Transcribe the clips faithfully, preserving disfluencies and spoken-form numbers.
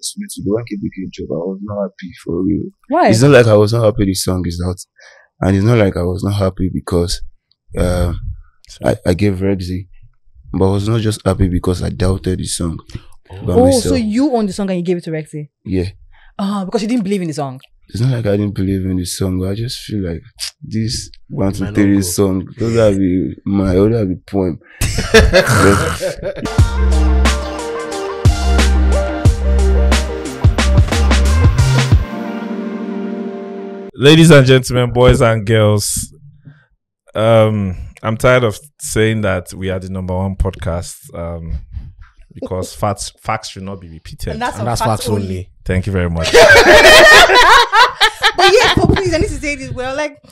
It's me to do a K P K job. I was not happy for real. Why? It's not like I was not happy. This song is out, and it's not like I was not happy because uh, I, I gave Rexy, but I was not just happy because I doubted the song. Oh, myself. So you owned the song and you gave it to Rexy? Yeah. Ah, uh, because you didn't believe in the song. It's not like I didn't believe in the song. I just feel like this one to three song. Those are be my other be poem. Ladies and gentlemen, boys and girls, um, I'm tired of saying that we are the number one podcast um, because facts, facts should not be repeated. And that's, and that's facts, facts only. only. Thank you very much. But yeah, for please, I need to say this well. Like,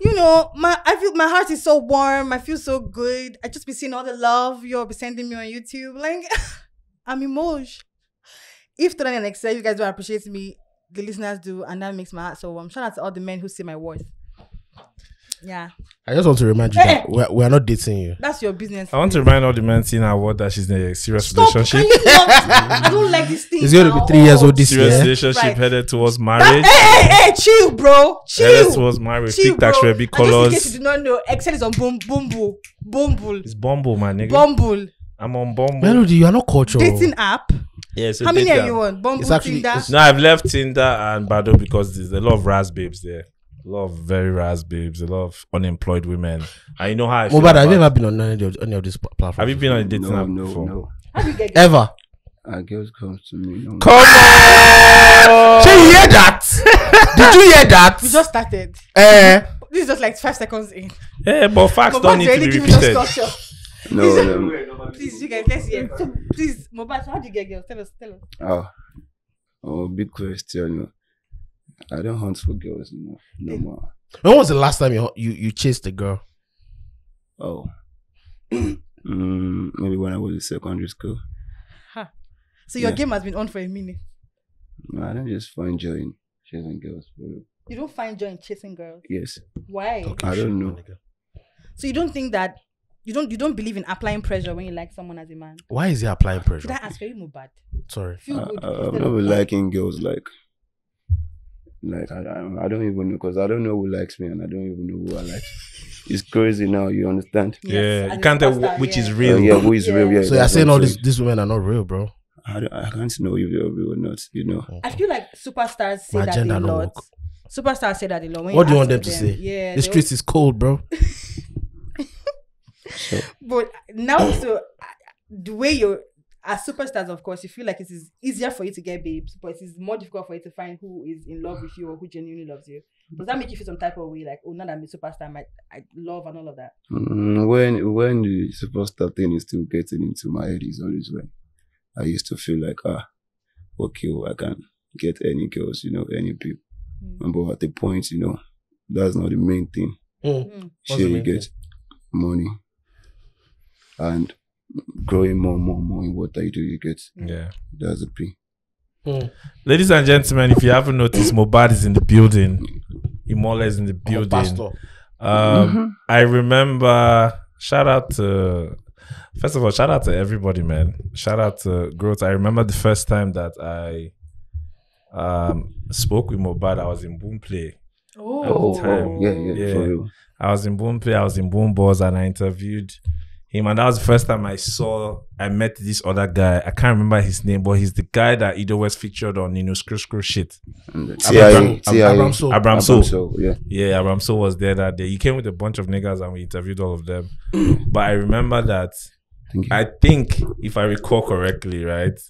you know, my I feel my heart is so warm. I feel so good. I just be seeing all the love you'll be sending me on YouTube. Like, I'm Imole. If today and Excel, you guys don't appreciate me, the listeners do, and that makes my heart so warm. Shout out to all the men who see my worth. Yeah. I just want to remind you hey. that we're, we're not dating you. That's your business. I want to remind all the men seeing her word that she's in a serious Stop, relationship. I don't like this thing. It's going to be three oh. years old this serious year. Serious relationship right. headed towards marriage. That, hey, hey, hey, chill, bro. Chill. Headed towards marriage. Chill, bro. And just in case you do not know, Excel is on boom, Bumble. Bumble. It's Bumble, my nigga. Bumble. I'm on Bumble. Melody, you are not cultural. Dating app. Yeah, so how many are you on? Bumble, actually, Tinder? No, I've left Tinder and Badoo because there's a lot of ras babes there. A lot of very ras babes. A lot of unemployed women. And you know how I feel. Mohbad, have you ever been on any of, any of these platforms? Have you been on a dating no, app no, before? No, no. Ever? Uh, girls come to me. No. Come on! Did you hear that? Did you hear that? We just started. Eh? Uh, this is just like five seconds in. Yeah, but facts don't need to be repeated. No, no. Please, you guys, let's hear. So, please, Mohbad, how do you get girls? Tell us, tell us. Oh, oh, big question. I don't hunt for girls anymore. No more. When was the last time you you, you chased a girl? Oh, mm, maybe when I was in secondary school. Huh. So your yeah. game has been on for a minute. No, I don't just find joy in chasing girls. You don't find joy in chasing girls? Yes. Why? Okay, I don't know. So you don't think that. You don't you don't believe in applying pressure when you like someone as a man. Why is he applying pressure? Did I ask for you, Mohbad? Sorry. Feel good. I, I, I'm not liking girls like like I, I, I don't even know because I don't know who likes me and I don't even know who I like. It's crazy now. You understand? Yes, yeah. You can't tell that, which yeah. is real. Uh, yeah, who is yeah. real? Yeah. So you're saying all these these women are not real, bro. I don't, I can't know if they're real or not. You know. Okay. I feel like superstars say My that a lot. Work. Superstars say that a lot. When what do you want them to them, say? Yeah. The streets is cold, bro. So. But now, so the way you're as superstars, of course, you feel like it is easier for you to get babes, but it is more difficult for you to find who is in love with you or who genuinely loves you. Does that make you feel some type of way, like, oh, now that I'm a superstar, my I love and all of that? Mm, when when the superstar thing is still getting into my head, is always when I used to feel like, ah, okay, well, I can get any girls, you know, any people. Mm. But at the point, you know, that's not the main thing. Mm. Sure, you get thing? money. And growing more and more and more in what I do, you get. Yeah. That's a P. Mm. Ladies and gentlemen, if you haven't noticed, Mohbad is in the building. Imole is in the building. Pastor. Um, mm-hmm. I remember, shout out to, first of all, shout out to everybody, man. Shout out to Growth. I remember the first time that I um, spoke with Mohbad, I was in Boomplay. Oh. At the time. Oh, yeah, yeah, yeah. For you. I was in Boomplay, I was in Boomballs, and I interviewed him, and that was the first time I saw I met this other guy. I can't remember his name, but he's the guy that Ido was featured on, you know, Screw Screw Shit. Abramso. Abramso. Yeah. Yeah, Abramso was there that day. He came with a bunch of niggas and we interviewed all of them. But I remember that I think if I recall correctly, right?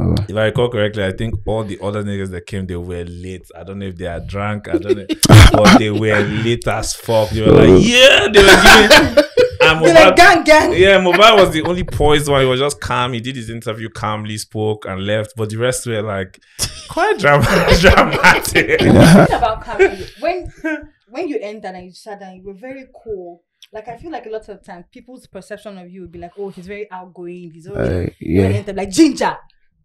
Uh, if I recall correctly, I think all the other niggas that came, they were late. I don't know if they are drunk, I don't know. But they were late as fuck. They were like, yeah, they were giving Mohbad, like, gang, gang. Yeah, Mohbad was the only poised one. He was just calm. He did his interview calmly, spoke and left. But the rest were like quite dram dramatic. About calmly, when when you entered and you sat down, you were very cool. Like, I feel like a lot of times people's perception of you would be like, oh, he's very outgoing. He's always uh, yeah. like ginger.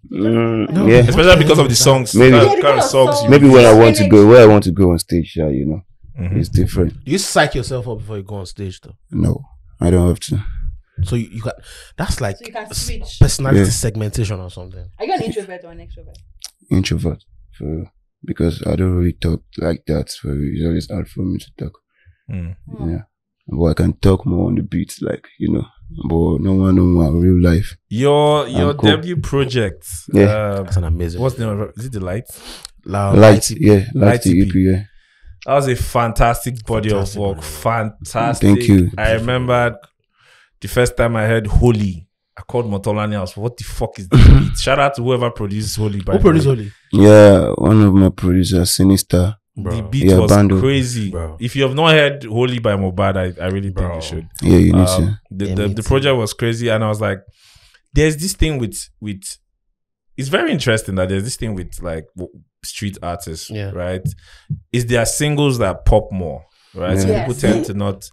Mm, no, yeah, especially because of the songs. Maybe yeah, kind of songs. Songs. Maybe where I want to go, where I want to go on stage, yeah, you know, mm-hmm. it's different. Do you psych yourself up before you go on stage, though? No. I don't have to. So you, you got that's like so you can switch. Personality yeah. segmentation or something. Are you an introvert or an extrovert? Introvert, for real. Because I don't really talk like that. For real. It's always hard for me to talk. Mm. Mm. Yeah, but I can talk more on the beats, like you know. But no one, no one, real life. Your your cool. debut project. Yeah, um, that's an amazing. What's the name? Is it the light? Loud, light, light, yeah, light, light E P. Yeah. That was a fantastic body fantastic of work. Body. Fantastic. Thank you. I remember the first time I heard Holy. I called Motolani. I was, what the fuck is this beat? Shout out to whoever produces Holy. By Who produced Holy? Yeah, one of my producers, Sinister. Bro. The beat yeah, was Bando. Crazy. Bro. If you have not heard Holy by Mohbad, I, I really Bro. think you should. Yeah, you need um, to. The, yeah, the, the project was crazy. And I was like, there's this thing with, with, it's very interesting that there's this thing with like street artists, yeah. right? Is there singles that pop more, right? Yeah. So yes. people tend to not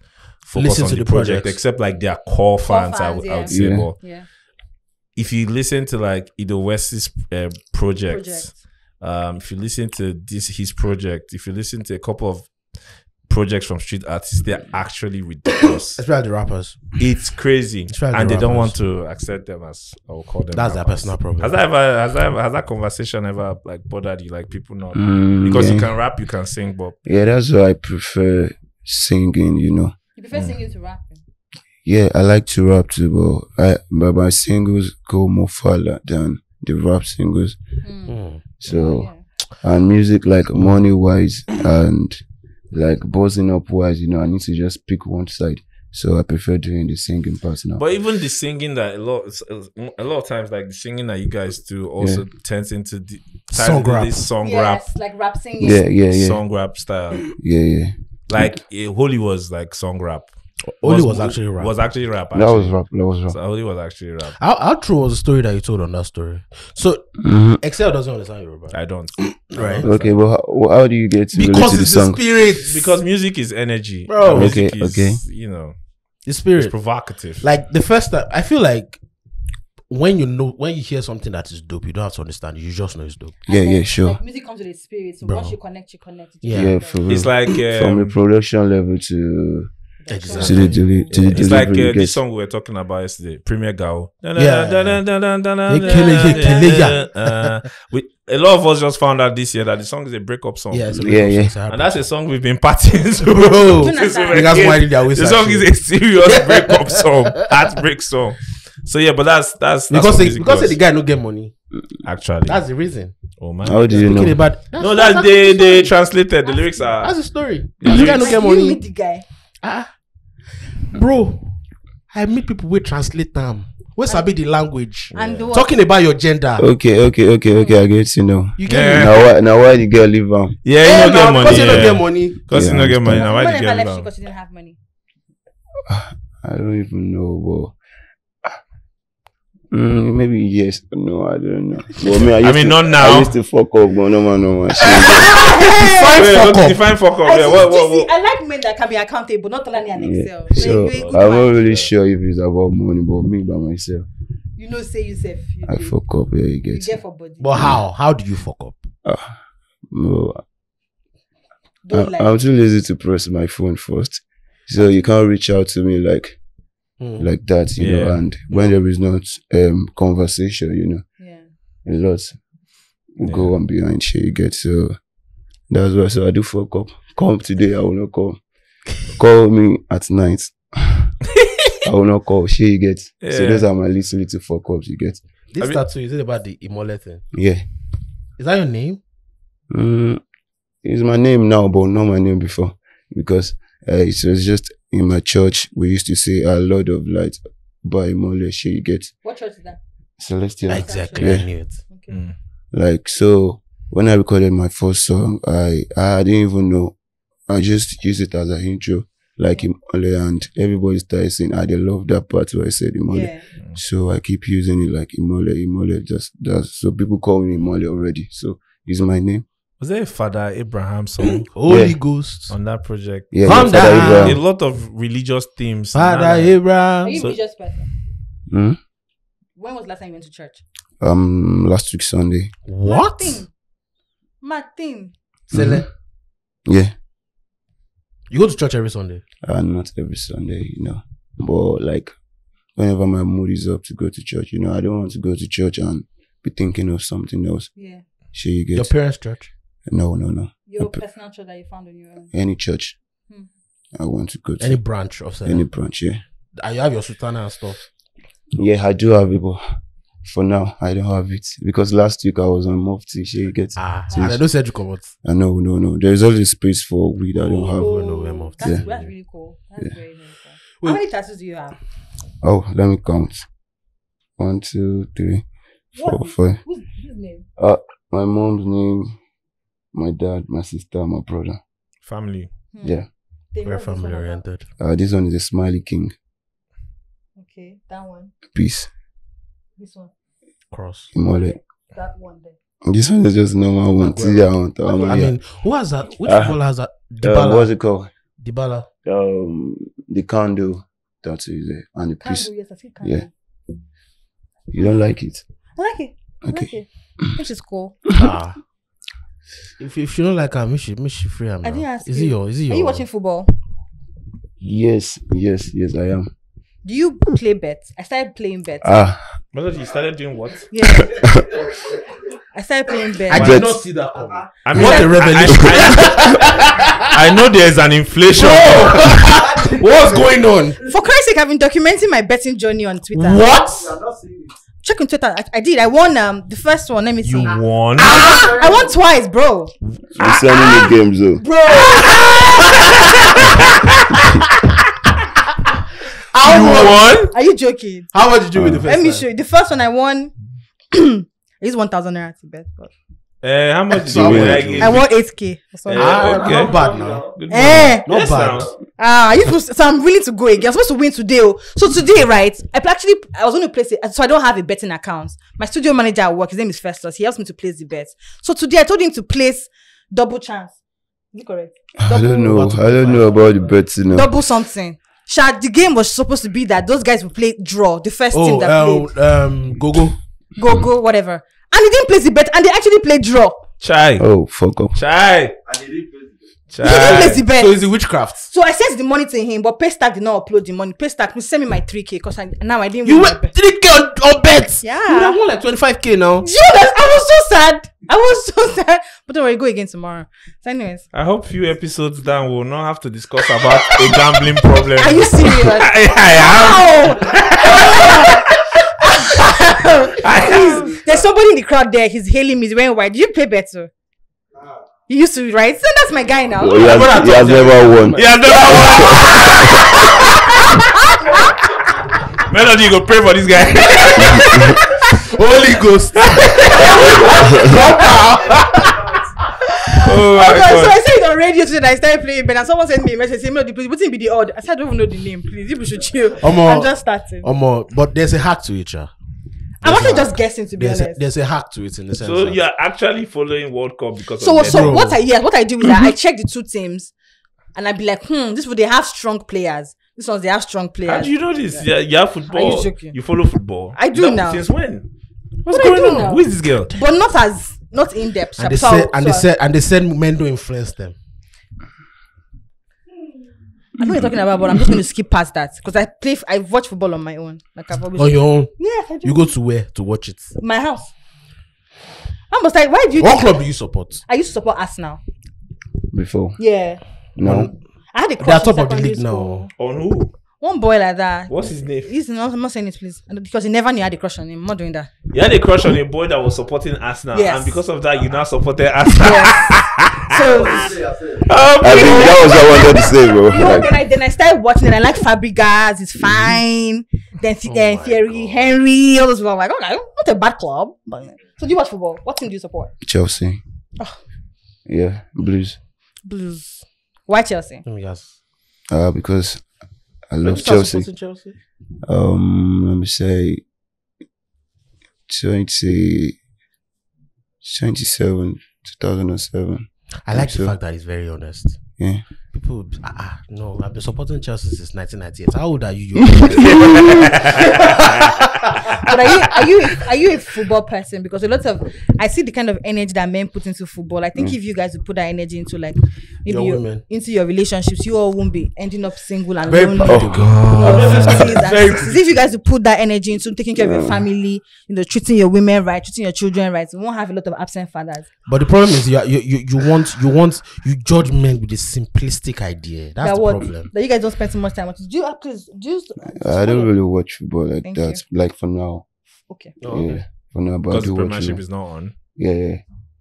focus listen on to the, the project, projects. except like their core, core fans, fans, I would, yeah. I would say. Yeah. More. Yeah. If you listen to like Ido West's uh, projects, project. Um, if you listen to this, his project, if you listen to a couple of projects from street artists, they're actually ridiculous. Especially the rappers. It's crazy. It's and the they rappers. don't want to accept them as, I will call them. That's rappers. Their personal problem. Has that, ever, has, that ever, has that conversation ever like bothered you? Like people not, mm, because yeah. you can rap, you can sing, but. Yeah, that's why I prefer singing, you know. You prefer mm. singing to rapping? Yeah, I like to rap too, but, I, but my singles go more further than the rap singles. Mm. Mm. So, oh, yeah. and music, like money wise and like buzzing up wise, you know, I need to just pick one side. So I prefer doing the singing part now. But even the singing that a lot, a lot of times, like the singing that you guys do, also yeah. turns into the song rap, this song yes, rap, like rap singing, yeah, yeah, yeah, song rap style, yeah, yeah. Like it, Holy was like song rap. Oli was, was actually rap. Was actually rap. Actually. That was rap. That was rap. So Oli was actually rap. How, how true was the story that you told on that story? So mm-hmm. Excel doesn't understand Yoruba. I don't. Right. Okay. Well, how, how do you get to because it's the, the spirit? Because music is energy. Bro. Music okay. Is, okay. You know, it's spirit. It's provocative. Like the first time, I feel like when you know when you hear something that is dope, you don't have to understand it. You just know it's dope. Yeah, yeah, sure. Like, music comes with its spirit. So Bro. once you connect, you connect. You yeah. yeah for real. It's like um, from the production level to. Exactly. To the, to the, to the it's like uh, this song we were talking about yesterday, Premier Gao. Yeah. Uh, we, a lot of us just found out this year that the song is a breakup song. Yeah, break yeah, yeah. Song. And that's a song we've been partying to. Bro. The song is a serious breakup song, heartbreak song. So yeah, but that's that's, that's because it, because the guy no get money. Actually, that's the reason. Oh man, how do you know? About, that's, no, that's, that's they they translated the lyrics are. That's the story. The guy no get money. The guy. Ah, bro, I meet people who translate them. Where sabi the language? And yeah. Talking about your gender. Okay, okay, okay, okay. I get you know. You get yeah. now. Why, now why the girl leave um? Yeah, you don't get money. Because you don't get money. Because you don't get money. Now why the girl leave um? Because you didn't have money. I don't even know, but mm, maybe yes. No, I don't know. But me, I, I mean, to, not now. I used to fuck up, but no man, no man. Define fuck up. Yeah, what, what, what? I like men that can be accountable, not only an Excel. Yeah. So like, I'm not really sure if it's about money, but me by myself. You know, say yourself. You I do. fuck up. Yeah, you get. You get for body. But how? How do you fuck up? Uh, no, Don't I, like I'm too lazy to press my phone first, so you can't reach out to me like, mm. like that, you yeah. know. And when there is not um conversation, you know, yeah, a lot will yeah. go on behind shit. You get so. That's why so I do fuck up. Come today, I will not come. Call me at night. I will not call. She get. Yeah. So those are my little little fuck ups you get. This I tattoo mean, is it about the Imole thing? Yeah. Is that your name? Mm, it's my name now, but not my name before because uh, it was just in my church. We used to say a lot of light by Imole. She get. What church is that? Celestial. Exactly. Yeah. I knew it. Okay. Mm. Like so. When I recorded my first song, I I didn't even know. I just used it as an intro, like Imole, and everybody started saying, "I they love that part where I said Imole." Yeah. So I keep using it like Imole, Imole. Just that, so people call me Imole already. So it's my name. Was there a Father Abraham song, Holy yeah. Ghost, on that project? Yeah, yeah Father Abraham. A lot of religious themes. Father Abraham. Are you a religious person? Hmm? When was the last time you went to church? Um, last week Sunday. What? Martin. Mm-hmm. Yeah. You go to church every Sunday? Uh, not every Sunday, you know. But like whenever my mood is up to go to church. You know, I don't want to go to church and be thinking of something else. Yeah. So you get your parents' church? No, no, no. Your a, personal church that you found on your own? Any church. Hmm. I want to go to. Any branch of Senegal? Any branch, yeah. You have your sultana and stuff? Yeah, I do have it, but for now, I don't have it. Because last week I was on Mufti, so you get. Ah, so I don't say to come out. Uh, no, no, no. There is always space for weed I don't oh, have. Oh, no, no, that's, yeah. that's really cool. That's yeah. very, very cool. Wait. How many tattoos do you have? Oh, let me count. One, two, three, four, what? five. Who's his name? Uh, my mom's name, my dad, my sister, my brother. Family. Hmm. Yeah. They Very family oriented. Uh, this one is a smiley king. Okay, that one. Peace. This one. Cross. Imole. That one there. This one is just normal one. See, I want. I mean, who has that? Which uh, ball has that? Dibala. Uh, what's it called? Dibala. Um, the candle. That's it, and the piece. Candle, yes, I see candle. Yeah. You don't like it? I like it. I okay. like it. Which is cool. Ah. If if you don't like her, make she make she free her. I didn't ask. Is it your? Is it your? Are you watching football? Yes, yes, yes, I am. Do you play bets? I started playing bets. Ah. Melody, you started doing what? Yeah. I started playing bets. I did not see that coming. I mean, what a revelation. I, I, I know there's an inflation. What's going on? For Christ's sake, I've been documenting my betting journey on Twitter. What? Check on Twitter. I, I did. I won um the first one. Let me see. You won? Ah, I won twice, bro. You're ah, selling the games, though. Bro. I won. won? Are you joking? How much did you uh, win the first one? Let me show you. The first one I won. It's one thousand naira to bet, but. Uh, how much did you win? I, I won eight K. Uh, ah, okay. Not bad now. Eh, not bad. Ah, you supposed to, so I'm willing to go again. I'm supposed to win today. Oh. So today, right? I actually I was going to place it. So I don't have a betting account. My studio manager at work, his name is Festus. He helps me to place the bets. So today I told him to place double chance. Is it correct? Double, I don't know. I don't know about the betting. Double something. Shad, the game was supposed to be that those guys would play draw. The first oh, team that uh, played. Um, go go. Go go. Whatever. And he didn't place the bet, and they actually played draw. Chai. Oh, fuck up. Chai. And he didn't place the bet. Chai. He didn't place the bet. So it's the witchcraft. So I sent the money to him, but Paystack did not upload the money. Paystack, please send me my three K, because now I didn't you win. You went three K on, on bets? Yeah. You would have won like twenty-five K now. Yes, I was so sad. I was so sad. But don't worry, go again tomorrow. So anyways. I hope few episodes down we'll not have to discuss about a gambling problem. Are you serious? I, I am. Please, there's somebody in the crowd there. He's hailing me. He's wearing white. Did you play better? Wow. You used to, right? So that's my guy now. Well, he has, he has never won. He has never won. Melody, you go pray for this guy. Holy Ghost. Oh my okay, God. So I said it on radio today that I started playing Ben, and someone sent me a message saying, Melody, please, wouldn't be the odd. I said, I don't even know the name, please. You should chill. Um, uh, I'm just starting. Um, uh, but there's a hack to it, yeah. I'm actually just guessing, to be there's honest. A, there's a hack to it in the sense. So you're actually following World Cup because so, of so bro. what I yeah, what I do is that I check the two teams and I'd be like, hmm, this would they have strong players. This one's they have strong players. How do you know this? Yeah, yeah, yeah football. Are you joking? You follow football. I do no, now. Since when? What's what going on? Now? Who is this girl? But not as not in depth. And they so, said and so. they said and they said men don't influence them. I know you're talking about, but I'm just going to skip past that because I play, I watch football on my own. Like I've always on your own. Yeah, I do. You go to where to watch it? My house. I was like, why do you? What club do you support? I used to support Arsenal. Before. Yeah. No. I had a crush. They're top of the league now. On who? One boy like that. What's his name? He's not. I'm not saying it, please, because he never knew I had a crush on him. I'm not doing that. You had a crush on a boy that was supporting Arsenal, yes. And because of that, you now supported Arsenal. Yes. So, I think that was what I wanted to say, bro. No, like, then, I, then I started watching it. I like Fabregas, it's fine. Then oh uh, Thierry Henry, all those people. I'm like, okay, not a bad club. But, so, do you watch football? What team do you support? Chelsea. Oh. Yeah, Blues. Blues. Why Chelsea? Oh, yes. Uh, because I love Chelsea. Chelsea. Um, let me say twenty, twenty-seven, two thousand seven. I like so, the fact that he's very honest. Yeah. People, ah, ah, no, I've been supporting Chelsea since nineteen ninety-eight. How old are you? But are you are you are you a football person? Because a lot of I see the kind of energy that men put into football. I think mm. if you guys would put that energy into like maybe your your, into your relationships, you all won't be ending up single and lonely. Oh God! You know, and if you guys would put that energy into taking care yeah. of your family, you know, treating your women right, treating your children right, you won't have a lot of absent fathers. But the problem is, you you you, you want you want you judge men with a simplistic idea. That's that the what, problem. That you guys don't spend too much time on. Do you please do? You, I don't really watch football like Thank that. You. Like for now. Okay. Oh, yeah. Okay. For now, but because the Premiership is not on. Yeah, yeah.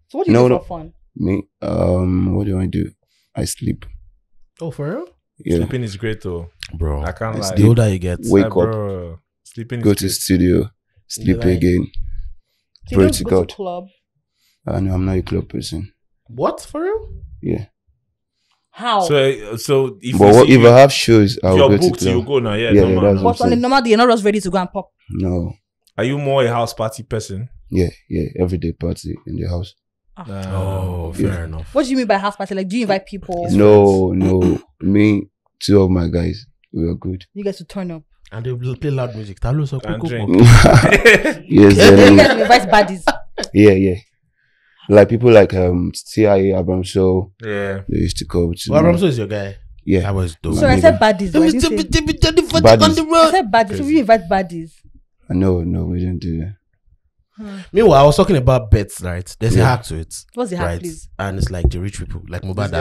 So what do you no, do no. for fun? Me, um, what do I do? I sleep. Oh, for real? Yeah. Sleeping is great, though, bro. I can't lie. The older you get, wake like, up, bro. Sleeping. Go is to great. Studio, sleep like, again. So pray to God. Club. Uh, no, I'm not a club person. What for real? Yeah. How? So, so if but what, if you, I have shows, I'll go booked, to club. You go now, yeah. yeah, normal. yeah but on a normal day, you're not just ready to go and pop. No. Are you more a house party person? Yeah, yeah. Everyday party in the house. Oh, oh fair yeah. enough. What do you mean by house party? Like, do you invite people? No, no. Me, two of my guys, we are good. You guys will turn up. And they will play loud music. And drink. Yes. You guys will invite baddies. Yeah, yeah. Like people like um C I A Abramso, yeah, they used to go to. Well, Abramso is your guy. Yeah, I was dope. So I said baddies. I said baddies. So we invite baddies. No, no, we didn't do that. Hmm. Meanwhile, I was talking about bets, right? There's yeah. a hack to it. What's the hack, right? please? And it's like the rich people, like Mohbad.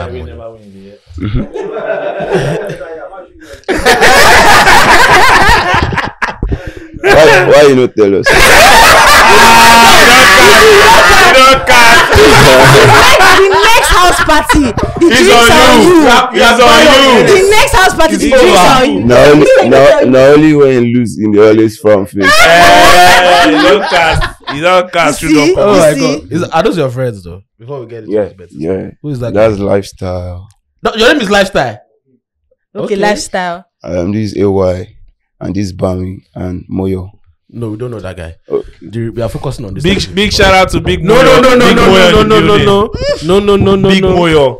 Why, why you not tell us? The next house party, the drinks on you. It's on you. The next house party, the drinks on you. Now only, now, now only when you lose in the earliest front face. Hey, you don't cast. You don't cast. You, you see? Don't oh my God. Is, are those your friends though? Before we get into yeah, this yeah. Who is that? That's guy? Lifestyle. No, your name is Lifestyle. Okay, okay. Lifestyle. Um, this is A Y. And this Bami and Moyo. No, we don't know that guy. Okay. We are focusing on this. Big topic. Big shout out to Big Moyo. No, no, no, no, no, no, no, no, no, no, no, no, no. Big Moyo.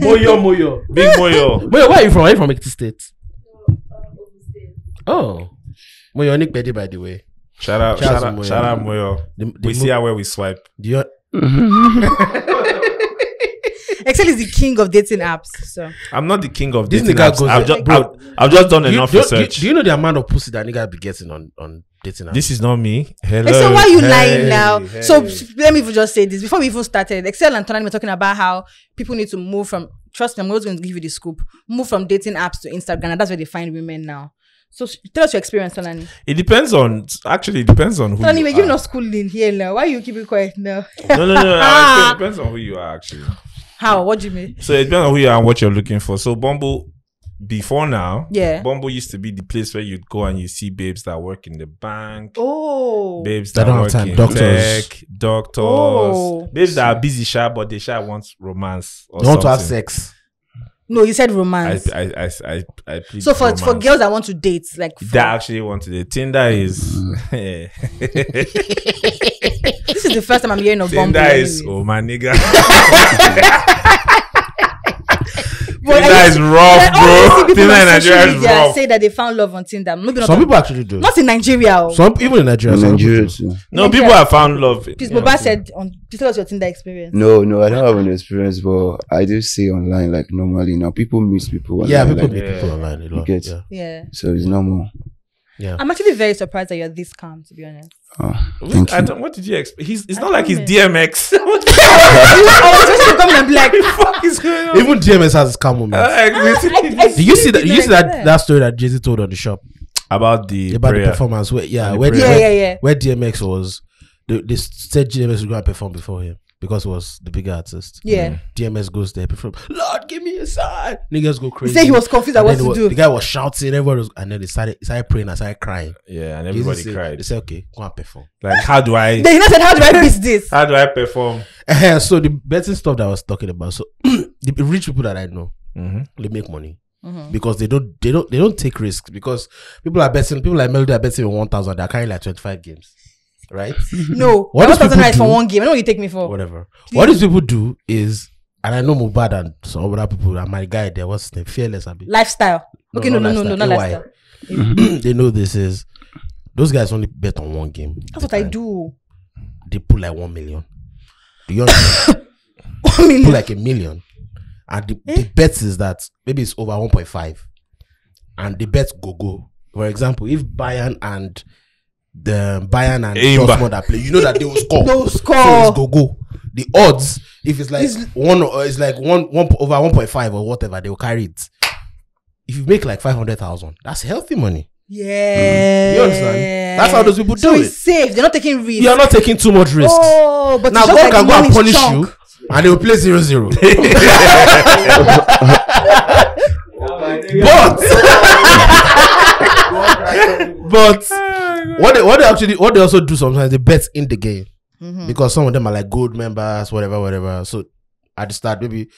Moyo, Moyo. Big Moyo. Moyo, where are you from? Are you from Ekiti State? Oh. Moyo, Nick Betty, by the way. Shout out, shout out, shout out Moyo. The, the we see how where we swipe. Excel is the king of dating apps. So I'm not the king of this dating nigga apps. Goes I've, just, bro, I've, I've just done you, enough do, research. Do, do you know the amount of pussy that nigga be getting on, on dating apps? This is not me. Hello. Excel, why are you hey, lying now? Hey. So let me even just say this. Before we even started, Excel and Tonani were talking about how people need to move from, trust me, I'm always going to give you the scoop, move from dating apps to Instagram. And that's where they find women now. So tell us your experience, Tonani. It depends on, actually it depends on who Tonani, you we're are. Giving us school in here now. Why are you keeping quiet now? No, no, no. no. It depends on who you are, actually. How? What do you mean? So it depends on who you are and what you're looking for. So Bumble, before now, yeah, Bumble used to be the place where you'd go and you see babes that work in the bank. Oh, babes that, that work time. In doctors. Tech, doctors, oh. babes that are busy, sha, but they sha want romance. Or they want something. To have sex. No, you said romance. I, I, I, I, I so for romance. For girls that want to date, like for... that actually want to date. Tinder is. This is the first time I'm hearing of Tinder Bumble. Is anyway. Oh my nigga. Tinder is rough, bro. Tinder in Nigeria is rough. Say that they found love on Tinder. Maybe not some people actually do. Not in Nigeria. Some people in Nigeria. In Nigeria, yeah. No, Nigeria. People have found love. Please, Mohbad said, on, please tell us your Tinder experience. No, no, I don't have an experience, but I do see online like normally now. People meet people. Online, yeah, people like, meet yeah. people online. You get, yeah. yeah. So it's normal. Yeah. I'm actually very surprised that you're this calm, to be honest. Oh, I don't, what did you expect? He's, it's I not like he's D M X. I was just to come and be like, fuck is going on? Even D M X has his calm moments. Uh, ah, do you see that? You see that, that story that Jay-Z told on the shop about the about prayer. The performance? Where, yeah, where, yeah, where, yeah, yeah, where D M X was. They, they said D M X would go and perform before him because he was the bigger artist. Yeah, yeah. D M X goes there, perform. Lord, give me a sign. Niggas go crazy. He said he was confused at what to was, do. The guy was shouting. Everybody was, and then they started, started praying. I started crying. Yeah, and everybody Jesus cried. Said, they said, "Okay, go and perform." Like, how do I? They said, "How do I miss this? How do I perform?" Uh, so the betting stuff that I was talking about. So the rich people that I know, mm-hmm. they make money mm-hmm. because they don't, they don't, they don't take risks because people are betting. People like Melody are betting on one thousand. They're carrying like twenty-five games. Right? No. What these people do, for one game. I know what you take me for. Whatever. Please. What these people do is, and I know Mohbad and some other people, and my guy there, what's his name? Fearless. Abi. Lifestyle. No, okay, no, no, no, no, not lifestyle. No, not lifestyle. They know this is, Those guys only bet on one game. That's what time. I do. They put like one million. Do you understand? One million. They put like a million. And the, eh? the bet is that maybe it's over one point five. And the bet go go. For example, if Bayern and the Bayern and Dortmund play, you know that they will score. They will score. So it's go go. The odds, if it's like it's one, or it's like one, one over one point five or whatever, they will carry it. If you make like five hundred thousand, that's healthy money. Yeah, mm. You understand? That's how those people so do it's it. Safe. They're not taking risks. You're not taking too much risk. Oh, but now God like can go and punish chunk. you, and they will play zero zero. But, but what they what they actually what they also do sometimes, they bet in the game, mm-hmm. because some of them are like gold members, whatever, whatever. So at the start, maybe.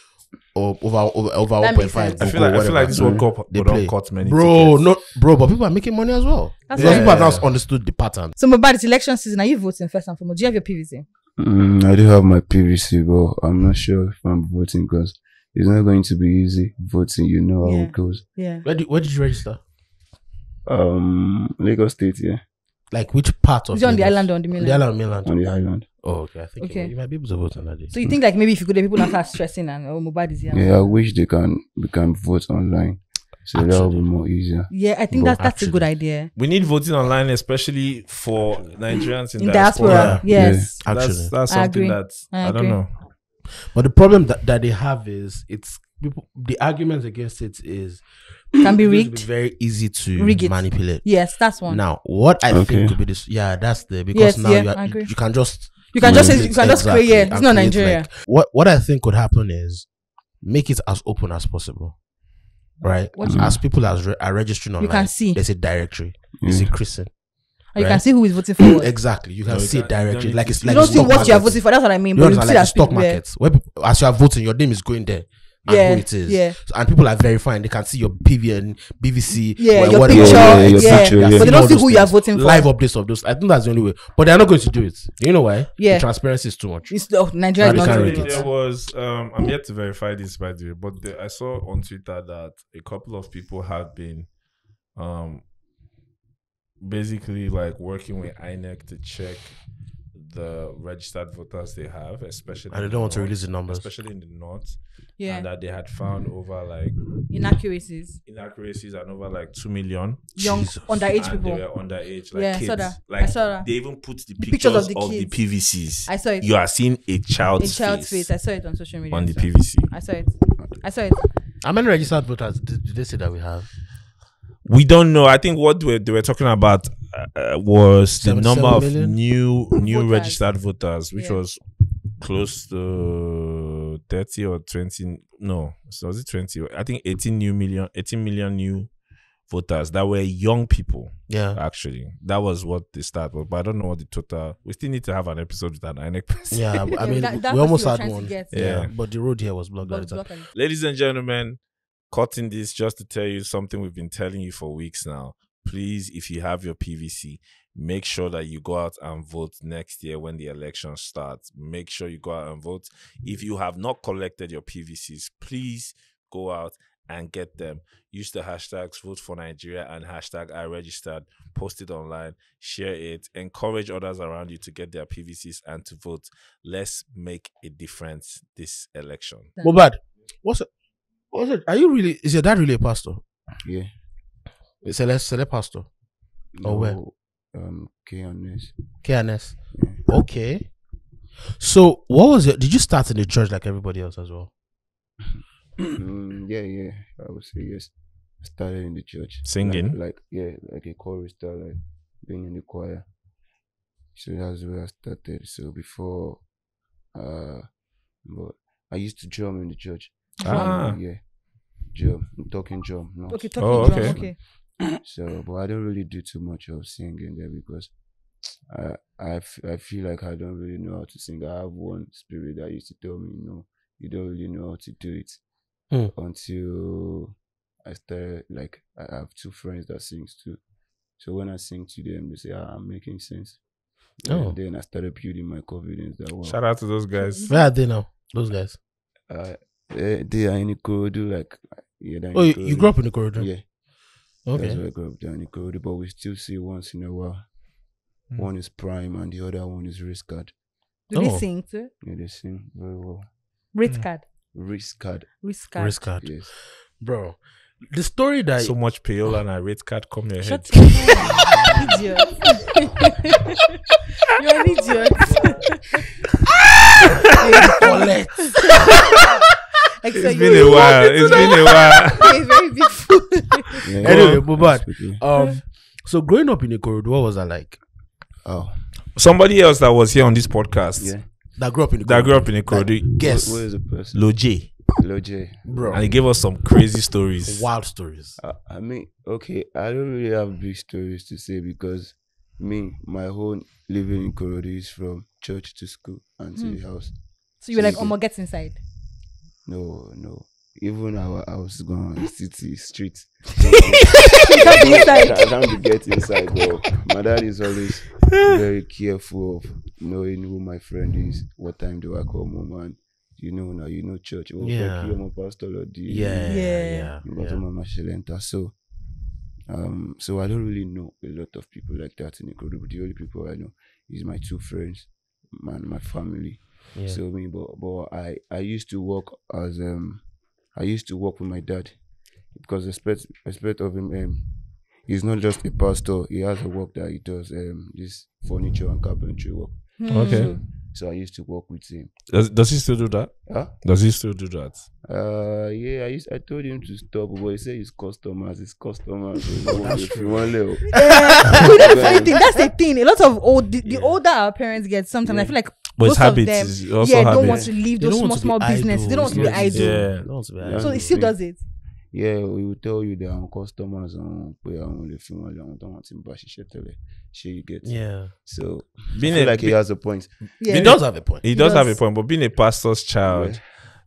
Or over over over one point five. I feel like, I feel like this World Cup they don't cut many bro tickets. No bro, but people are making money as well. That's because yeah. people have now understood the pattern. So Mohbad, it's election season. Are you voting first and foremost? Do you have your P V C? Mm, I do have my P V C, but I'm not sure if I'm voting because it's not going to be easy voting. You know how yeah. it goes. Yeah. Where did Where did you register? Um, Lagos State. Yeah. Like which part of? Is it on the island or on the mainland? The island, mainland. On the island. Oh, okay. I think okay. you might be able to vote on that day. So you think like maybe if you go there, people not start stressing and oh, Mohbad is here. Yeah, I wish they can we can vote online. So actually, that will be more easier. Yeah, I think but that's that's actually, a good idea. We need voting online, especially for Nigerians in, in diaspora. diaspora. Yeah. Yes, yeah. Actually, that's, that's something that I, I don't know. But the problem that, that they have is it's people. The arguments against it is. Can be rigged. Be very easy to Rig manipulate. Yes, that's one. Now, what I okay. think could be this. Yeah, that's the because yes, now yeah, you, are, you, you can just you can just say, you can exactly, just create. Yeah, it's not Nigeria. Like, what what I think could happen is make it as open as possible, right? What mm. As people as re are registering online, you can see there's a directory. Mm. It's increasing. Right? You can see who is voting for what. Exactly. You can no, see it directly. Like it's you like don't see what markets. You are voting for. That's what I mean. You but you see like that stock markets where people, as you are voting, your name is going there. And yeah, who it is. Yeah. So, and people are verifying. They can see your P V N, B V C, yeah, well, your what picture, yeah, yeah, your yeah. picture yeah. But they don't see who you are voting for. Live updates of those. I think that's the only way. But they are not going to do it. You know why? Yeah, the transparency is too much. It's oh, Nigeria is not doing it. There was. Um, I'm yet to verify this, by the way. But the, I saw on Twitter that a couple of people have been, um, basically like working with I N E C to check the registered voters they have, especially and they don't want to release the numbers, especially in the north. Yeah, and that they had found over like inaccuracies, inaccuracies, and over like two million young Jesus. underage and people. They were underage, like yeah, kids. I saw that. Like I saw that. They even put the, the pictures, pictures of, the, of the P V Cs. I saw it. You are seeing a child's, a child's face. face. I saw it on social media on the P V C. I saw it. I saw it. How many registered voters did they say that we have? We don't know. I think what they were talking about uh, was the number of million? new new voters. registered voters, which yeah. was close to thirty or twenty. No, so was it twenty? I think eighteen new million, eighteen million new voters that were young people. Yeah, actually, that was what they started with. But I don't know what the total. We still need to have an episode with an I N E C person. Yeah, I mean, that, that we almost had one. Get, yeah. yeah, but the road here was blocked. Block block Ladies and gentlemen. Cutting this just to tell you something we've been telling you for weeks now. Please, if you have your P V C, make sure that you go out and vote next year when the election starts. Make sure you go out and vote. If you have not collected your P V Cs, please go out and get them. Use the hashtags vote for Nigeria and hashtag I registered. Post it online. Share it. Encourage others around you to get their P V Cs and to vote. Let's make a difference this election. Mohbad, what's it? Are you really? Is your dad really a pastor? Yeah, it's a celeb pastor. No, or where? Um, K N S. K N S. Yeah. Okay. So, what was it? Did you start in the church like everybody else as well? Mm, yeah, yeah. I would say yes. I started in the church, singing. Like, like yeah, like a chorister, like being in the choir. So that's where I started. So before, uh, but I used to drum in the church. Ah, um, yeah, drum, talking drum. Not. Okay, talking oh, okay. drum. Okay. So, but I don't really do too much of singing there because I, I, f I feel like I don't really know how to sing. I have one spirit that used to tell me, you know, you don't really know how to do it mm. until I started. Like, I have two friends that sings too. So when I sing to them, they say, ah, I'm making sense. Oh. And then I started building my confidence. That well. Shout out to those guys. Where are they now? Those guys. Uh, They, they are in Ikorodu, like yeah. Oh, you, you grew up in Ikorodu? Yeah. Okay. That's where I got down in Cody, but we still see once in a while. Mm. One is Prime and the other one is Risk Card. Do oh. they sing too? Yeah, they sing very well. Risk Card. Risk Card. Risk Card. Risk Card. Yes. Bro, the story that so much payola and a rate card come your Shut head. Up. You're an idiot. You're an idiot. It's been a while. It's been a while. A very big fool. Yeah, anyway, Mohbad. Um, so growing up in Ikorodu, what was that like? Oh, somebody else that was here on this podcast. Yeah. That grew up in Ikorodu. That grew up in Ikorodu. Guess. Where is the person? Loji. Loji, bro, and he gave us some crazy stories, wild stories. Uh, I mean, okay, I don't really have big stories to say because me, my whole living in Ikorodu is from church to school and to mm. the house. So you were so like, Omo, get inside. No, no. Even our house gone on city street. Down to get inside, bro. My dad is always very careful of knowing who my friend is, what time do I come home, and you know now, you know church. Oh, yeah. Fuck you, I'm a pastor, Lord. Yeah, yeah, yeah. So, um, so I don't really know a lot of people like that in Ikorodu, but the only people I know is my two friends and my family. Yeah. So me, but but I I used to work as um I used to work with my dad because respect respect of him. Um, he's not just a pastor; he has a work that he does. Um, this furniture and carpentry work. Mm. Okay. So, So I used to work with him. Does does he still do that? Huh? Does he still do that? Uh, yeah. I used, I told him to stop, but he said his customers, his customers. So that's true. Little. Yeah. We don't find things. That's the thing. A lot of old, the, the yeah. older our parents get, sometimes yeah. I feel like but most of them, also yeah, habits. Don't want to leave those small small businesses. They don't want to be idle. Yeah, don't be idle. So he still does it. Yeah, we will tell you that our customers on pay only female and don't want him but she she gets. Yeah. So being I feel a, like be, he has a point. Yeah. He does have a point. He, he does, does have a point, but being a pastor's child. Yeah.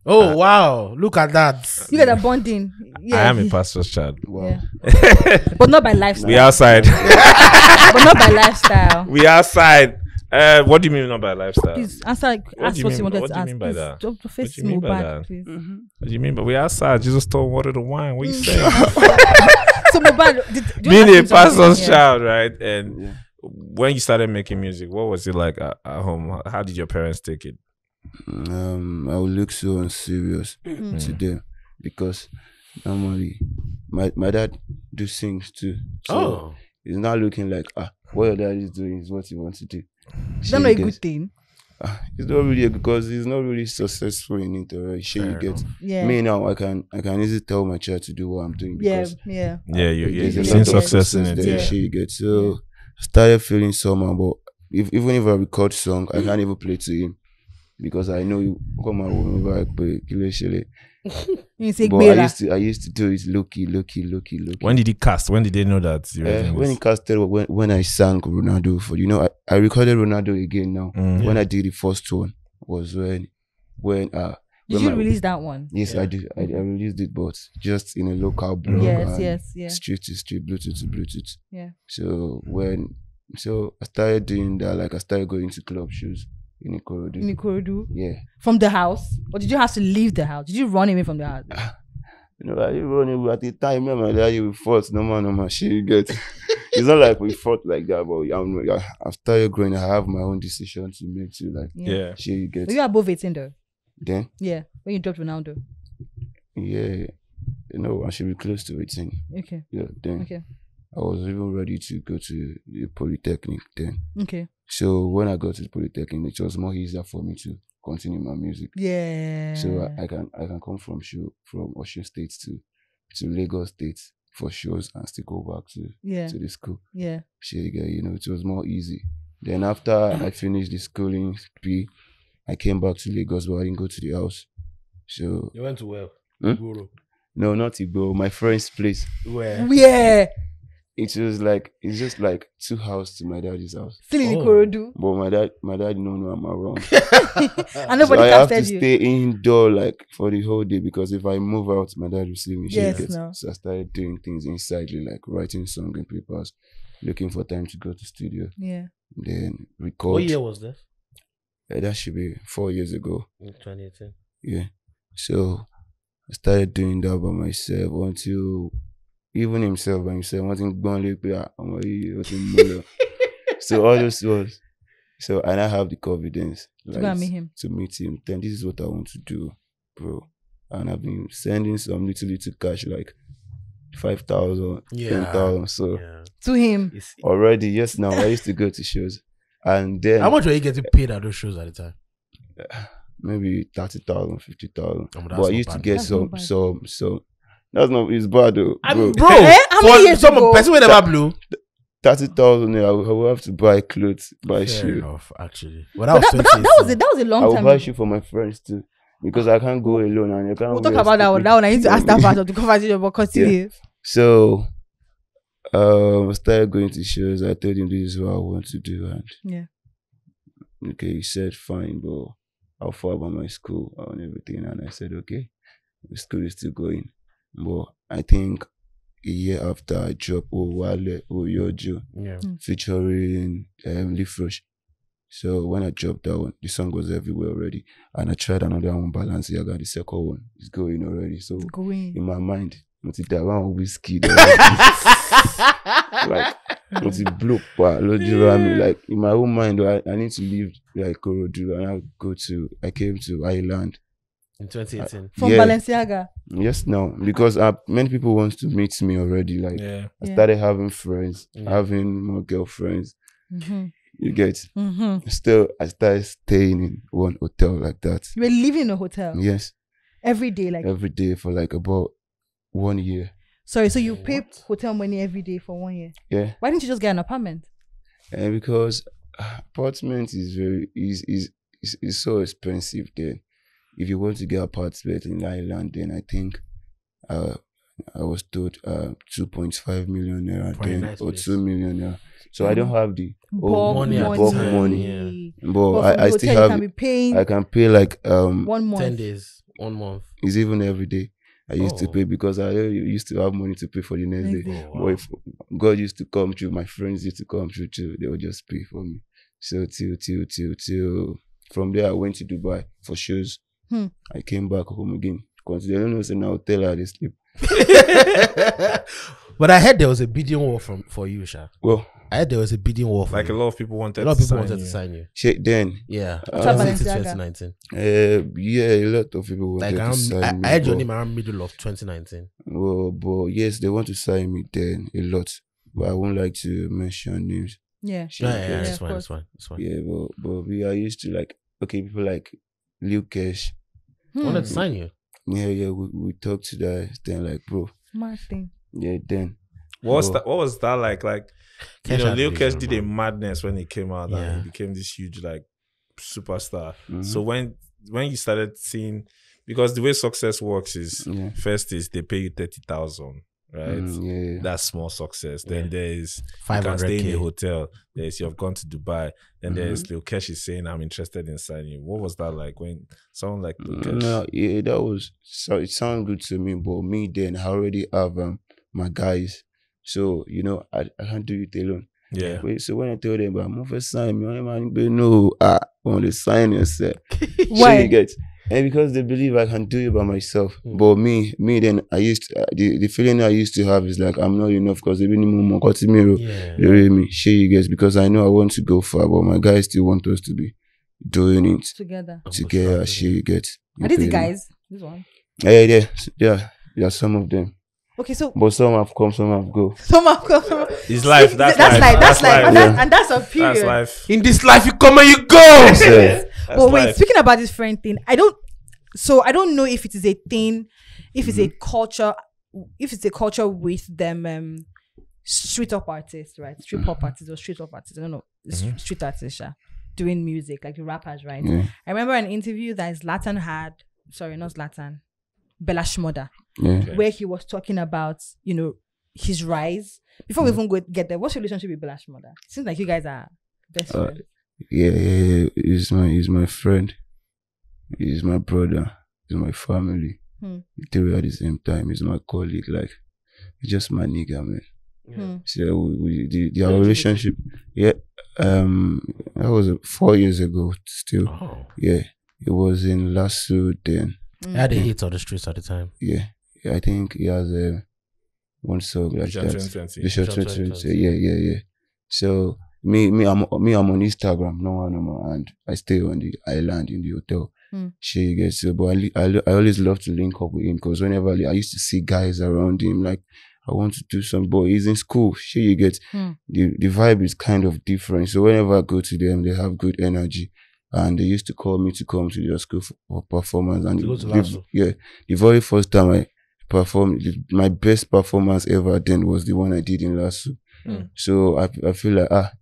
Oh uh, wow, look at that. You got a bonding. Yeah. I am a pastor's child. Wow. Yeah. But not by lifestyle. We outside. But not by lifestyle. We outside. Uh, what do you mean not by lifestyle? Please answer. Like, what ask what you wanted to ask. What do you mean by that? What do you mean by that? What do you mean? But we outside. Jesus told water to wine. What are you saying? So Mohbad, did, do you being a pastor's child, right? And yeah. when you started making music, what was it like at, at home? How did your parents take it? Um, I would look so unserious mm. to them because normally my my dad do sings too. So oh, it's not looking like ah, what your dad is doing is what he wants to do. She that's not gets, a good thing. Uh, it's not really because he's not really successful in it. Right? She gets yeah. me now. I can I can easily tell my child to do what I'm doing. Because yeah, yeah, uh, yeah. You, yeah, there's a lot of success in it. Yeah. She gets so yeah. I started feeling somehow. But if, even if I record song, I can't even play to him because I know you come out whenever I play. But I used to I used to do it low key, low key, low key, low key. When did he cast? When did they know that? Uh, when he casted, when when I sang Ronaldo for you know I, I recorded Ronaldo again now. Mm, when yeah. I did the first one was when when uh when did you my, release that one? Yes, yeah. I did. I, I released it, but just in a local blog. Yes, yes, yeah. Street to street, Bluetooth to Bluetooth. Yeah. So when so I started doing that, like I started going to club shows. In Ikorodu. In Ikorodu? Yeah. From the house? Or did you have to leave the house? Did you run away from the house? You know, I didn't run away at the time. Remember that you fought. No man, no man. She get. It's not like we fought like that, but I'm, I, after you're growing, I have my own decision to make too. Like, yeah. yeah. She gets. Were you above eighteen though? Then? Yeah. When you dropped Ronaldo? Yeah. You know, I should be close to eighteen. Okay. Yeah, then. Okay. I was even ready to go to the Polytechnic then. Okay. So when I got to the Polytechnic, it was more easier for me to continue my music. Yeah. So I, I can I can come from show, from Osun State to to Lagos State for shows and still go back to yeah. to the school. Yeah. You know, it was more easy. Then after I finished the schooling P, I came back to Lagos, but I didn't go to the house. So you went to where? Hmm? Igoro. No, not Igoro. My friend's place. Where? Where? It was like it's just like two houses to my daddy's house. Still in Ikorodu. But my dad, my dad don't know I'm around. And nobody so I have to you. Stay indoor like for the whole day because if I move out, my dad will see me. Yes, no. So I started doing things inside, like writing songs and papers, looking for time to go to studio. Yeah. Then record. What year was that? Yeah, that should be four years ago. In twenty eighteen. Yeah. So I started doing that by myself until. even himself by himself, wanting to so all those words. So and I have the confidence to like, go and meet him. To meet him. Then this is what I want to do, bro. And I've been sending some little little cash, like five thousand, yeah. ten thousand. So yeah. to him it's, already, yes. Now I used to go to shows, and then how much were you getting paid at those shows at the time? Maybe thirty thousand, fifty thousand. Oh, but, but I used to get that's some, some, some. That's not. It's bad though, bro. I mean, bro how many years some ago? Person never blew. Thirty thousand, I will have to buy clothes, buy shoes. Actually, well, that, was that, that, that was it. That was a long time. I will buy shoes for my friends too, because I can't go alone and I can't. We'll talk about that one. That one I need to ask that part of the conversation about continue. Yeah. So, um, I started going to shows. I told him this is what I want to do, and yeah, okay, he said fine, but I'll follow about my school and everything, and I said okay, the school is still going, but I think. A year after I dropped Oh Wale, Oh Yojo, yeah. mm. featuring um, Lee Fresh. So when I dropped that one, the song was everywhere already. And I tried another one, Balenciaga, the second one. It's going already. So going. In my mind, until that one whiskey, like until blow, like in my own mind, I, I need to leave like Korodu and I go to. I came to Ireland. In twenty eighteen. Uh, From yeah. Balenciaga? Yes, no. Because uh, many people want to meet me already. Like, yeah. I started yeah. having friends, yeah. having more girlfriends. Mm-hmm. You get mm-hmm. Still, I started staying in one hotel like that. You were living in a hotel? Yes. Every day? Like every day for like about one year. Sorry, so you what? Pay hotel money every day for one year? Yeah. Why didn't you just get an apartment? Uh, because apartment is very, is, is, is, is so expensive then. If you want to get apartment in Ireland, then I think uh, I was told uh, two point five million naira then, nice or place. two million naira. So mm. I don't have the bulk money. Bulk money. money. Yeah. But, but I, I still have. Can be I can pay like um one month, ten days, one month. It's even every day. I used oh. to pay because I used to have money to pay for the next like day. Oh, wow. But if God used to come through, my friends used to come through too. They would just pay for me. So till till till till from there I went to Dubai for shows. Hmm. I came back home again because they don't know it's in a hotel how they sleep. But I heard there was a bidding war from for you, Sha. Well, I heard there was a bidding war. For like you. A lot of people wanted. A lot of people wanted you. to sign you. Shit, then yeah, twenty nineteen. Uh, yeah, a lot of people wanted like to around, sign I, me. I heard your name around middle of twenty nineteen. Well, but yes, they want to sign me then a lot, but I won't like to mention names. Yeah, yeah, yeah, yeah, that's fine, that's fine, that's fine. Yeah, but but we are used to like okay, people like Lil Kesh. Hmm. Wanted to sign you. Yeah, yeah. We, we talked to that then, like, bro. Martin. Yeah, then. What was that? What was that like? Like, Kesh you know, Lil Kesh did a madness when he came out yeah. and he became this huge like superstar. Mm-hmm. So when when you started seeing, because the way success works is yeah. first is they pay you thirty thousand. Right, mm, yeah, yeah. That's small success. Then yeah. there is you can stay in a hotel. There is you've gone to Dubai. Then mm-hmm. there is Lil Kesh is saying I'm interested in signing. What was that like when someone like Lil Kesh? No, yeah, that was so. It sounded good to me, but me then I already have um, my guys, so you know I, I can't do it alone. Yeah. Wait, so when I tell them, I'm over sign me, I'm no, I want to sign yourself. Why? So you get. And because they believe I can do it by myself. Mm. But me, me then, I used to, the, the feeling I used to have is like, I'm not enough because they really more me, yeah. me, share you guys, because I know I want to go far, but my guys still want us to be doing it together. Together, share you guys. Are these the guys? This one? Yeah, yeah, yeah, yeah, some of them. Okay, so but some have come, some have go. Some have come, some have... It's life. That's, that's life. life. That's, that's life. life. And, yeah. that's, and that's a period. That's life. In this life, you come and you go. So, but wait, life. Speaking about this friend thing, I don't. So I don't know if it is a thing, if mm-hmm. it's a culture, if it's a culture with them, um, street up artists, right? Street pop artists or street up artists. I don't know. Mm-hmm. Street artists, yeah, doing music like the rappers, right? Mm-hmm. I remember an interview that Zlatan had. Sorry, not Zlatan. Belashmoda, yeah. okay. where he was talking about, you know, his rise. Before mm. we even go get there, what's your relationship with Belashmoda? It seems like you guys are best uh, friends. Yeah, yeah, yeah. He's my, he's my friend. He's my brother. He's my family. Mm. Three at the same time. He's my colleague. Like, he's just my nigga, man. Mm. So we, we the, the our relationship, yeah. Um, that was four years ago. Still, oh. yeah. It was in Lasu then. Mm. I had a hit on the streets at the time. Yeah, yeah, I think he has a one song like Vision that. twenty twenty. Vision twenty twenty. Yeah, yeah, yeah. So me, me, I'm, me, I'm on Instagram no one, no more, and I stay on the island in the hotel. Mm. She gets it, but I, I, I always love to link up with him because whenever I used to see guys around him, like I want to do some, but he's in school. She you get mm. the the vibe is kind of different. So whenever I go to them, they have good energy. And they used to call me to come to their school for, for performance. And to to the, yeah, the very first time I performed, the, my best performance ever then was the one I did in Lasu. Mm. So I, I feel like, ah,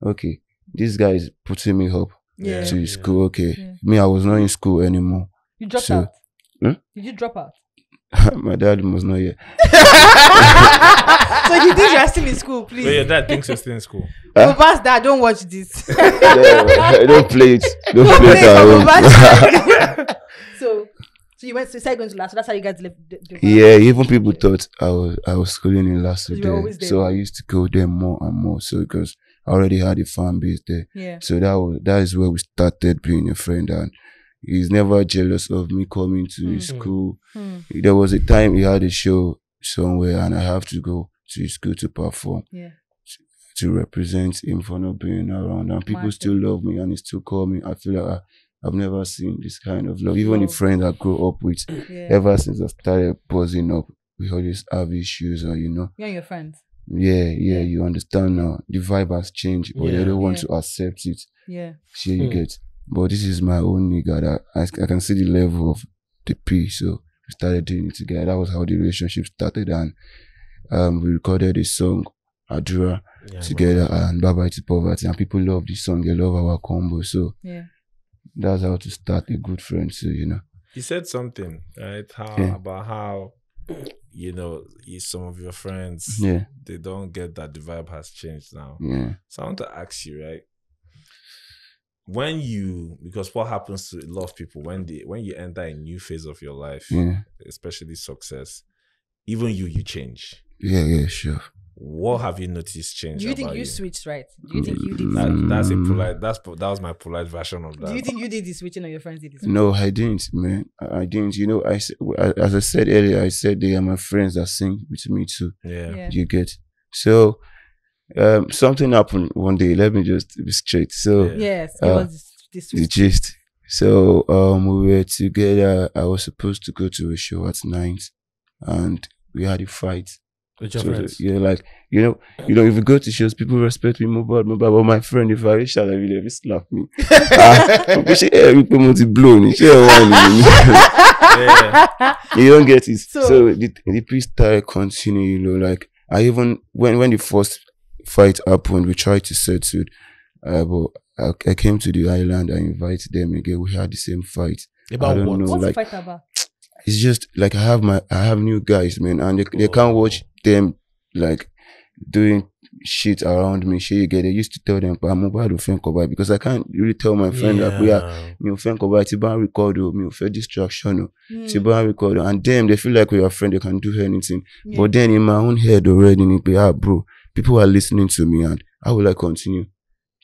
okay, this guy is putting me up yeah. to yeah. school. Okay, yeah. me, I was not in school anymore. You dropped so, out? Huh? Did you drop out? My dad must not yet. So you think you're still in school, please? Well, your dad thinks you're still in school. Huh? Mohbad's dad, don't watch this. Yeah, don't play it. Don't, don't play it. so, so you went to second to last. So that's how you guys left. The, the yeah, even people thought I was I was schooling in last year. So I used to go there more and more. So because I already had a fan base there. Yeah. So that was that is where we started being a friend and. He's never jealous of me coming to mm. his school. Mm. There was a time he had a show somewhere and I have to go to his school to perform, yeah. to, to represent him for not being around. And people Martin. still love me and he still call me. I feel like I, I've never seen this kind of love. Even oh. the friends I grew up with, yeah. ever since I started buzzing up, we always have issues or, you know. Yeah, your friends. Yeah, yeah, you understand now. The vibe has changed, but yeah. they don't want yeah. to accept it. Yeah. Sure, you mm. get But this is my own nigga that I, I can see the level of the P. So we started doing it together. That was how the relationship started. And um, we recorded a song, Adura, yeah, together right. and Bye Bye to Poverty. And people love this song. They love our combo. So yeah. that's how to start a good friend. So, you know. He said something, right? How, yeah. about how, you know, some of your friends, yeah. they don't get that the vibe has changed now. Yeah. So I want to ask you, right? When you, because what happens to a lot of people when they when you enter a new phase of your life, yeah. especially success, even you you change. Yeah, yeah, sure. What have you noticed change? Do you think you, you switched, right? Do you think you did that, mm. that's a polite that's that was my polite version of that. Do you think you did the switching or your friends did this? No, I didn't, man. I didn't. You know, I as I said earlier, I said they are my friends that sing with me too. Yeah. yeah. You get so Um, something happened one day. Let me just be straight. So yeah. yes, it uh, was this the gist. So um, we were together. I was supposed to go to a show at night, and we had a fight. With your so friends? The, yeah, like you know, you know, if you go to shows, people respect me more, but but my friend, if I reach out, I will never slap me. You don't get it. So, so the the freestyle continued. You know, like I even when when the first fight happened, we tried to settle, uh, but I, I came to the island. I invited them again. We had the same fight. About I don't what? Know, What's like, the fight about? It's just like I have my, I have new guys, man, and they, they can't watch them like doing shit around me. She get. They used to tell them, "I'm Mohbad ò fẹ́ nǹkan báyìí," because I can't really tell my friend that we are. Mi ò fẹ́ nǹkan báyìí. Tí bá ń record o, mi ò fẹ́ distraction o. Tí bá ń record o, and them they feel like we are friends. They can do anything. Yeah. But then in my own head already, be ah, bro. People are listening to me and how will I continue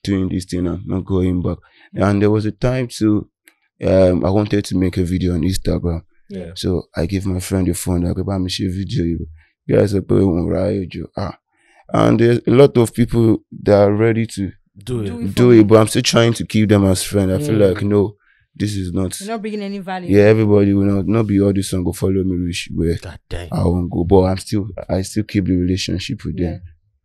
doing this thing and not going back? Yeah. And there was a time to, um, I wanted to make a video on Instagram. Yeah. So I gave my friend a phone, I go, buy me a video. You guys are going right. Ah. And there's a lot of people that are ready to do it, do it, do it but I'm still trying to keep them as friends. I yeah. feel like, no, this is not. You're not bringing any value. Yeah, everybody will not, not be all this and go follow me, which way I won't go. But I'm still, I still keep the relationship with yeah. them.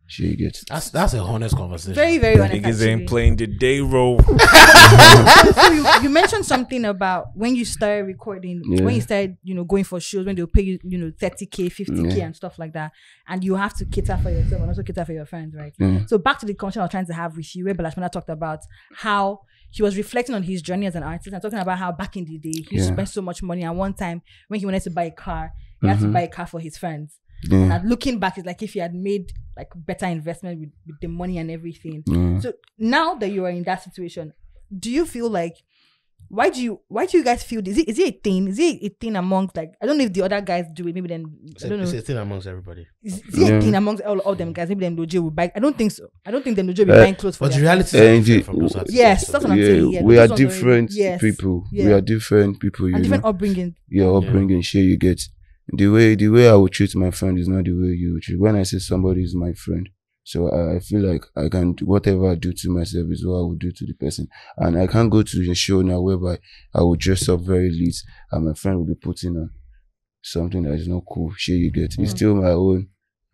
She gets that's that's a honest conversation. Very, very honest. Niggas ain't playing the day role. So you, you mentioned something about when you started recording, yeah. when you started, you know, going for shows, when they'll pay you, you know, thirty K, fifty K yeah. and stuff like that. And you have to cater for yourself and also cater for your friends, right? Mm. So back to the conversation I was trying to have with you, where Belashmoda talked about how he was reflecting on his journey as an artist and talking about how back in the day he yeah. spent so much money. And one time when he wanted to buy a car, he mm-hmm. had to buy a car for his friends. Yeah. And looking back, it's like if you had made like better investment with, with the money and everything. Yeah. So now that you are in that situation, do you feel like why do you why do you guys feel this? Is it is it a thing? Is it a thing amongst like I don't know if the other guys do it? Maybe then I don't know. It's a thing amongst everybody. Is, is yeah. it a thing amongst all of them guys? Maybe then Loji will buy. I don't think so. I don't think then Loji will be uh, buying clothes. But the reality is uh, from those artists. Yes, that's what I'm yeah, saying. Yeah, we are different people. Yes. We are different people. You and different know? upbringing. Your upbringing, yeah. sure you get. the way the way I would treat my friend is not the way you would treat. When I say somebody is my friend, so I, I feel like I can do whatever I do to myself is what I would do to the person. And I can't go to the show now whereby I would dress up very late and my friend will be putting on something that is not cool. Shit, you get. It's still my own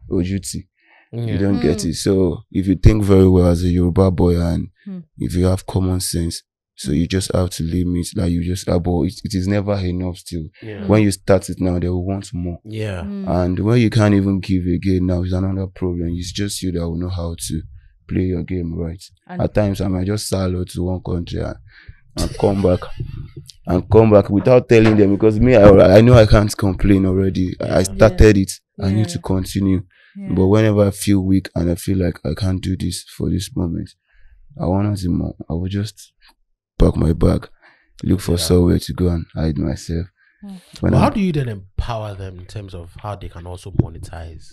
ojuti. Yeah. You don't mm. get it. So if you think very well as a Yoruba boy and mm. if you have common sense, so you just have to limit, like you just abo. It, it is never enough still. Yeah. When you start it now, they will want more. Yeah. Mm. And when you can't even give again now, it's another problem. It's just you that will know how to play your game right. And at times, I might just sell out to one country and, and come back and come back without telling them, because me, I, I know I can't complain already. I started yeah. it. I yeah. need to continue. Yeah. But whenever I feel weak and I feel like I can't do this for this moment, I want nothing more. I will just pack my bag, look for yeah. somewhere to go and hide myself. Well, how do you then empower them in terms of how they can also monetize?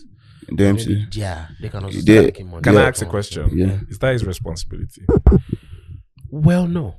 Them, maybe, yeah, they can also they, start money. Can yeah. I ask a question? Yeah. Is that his responsibility? Well, no.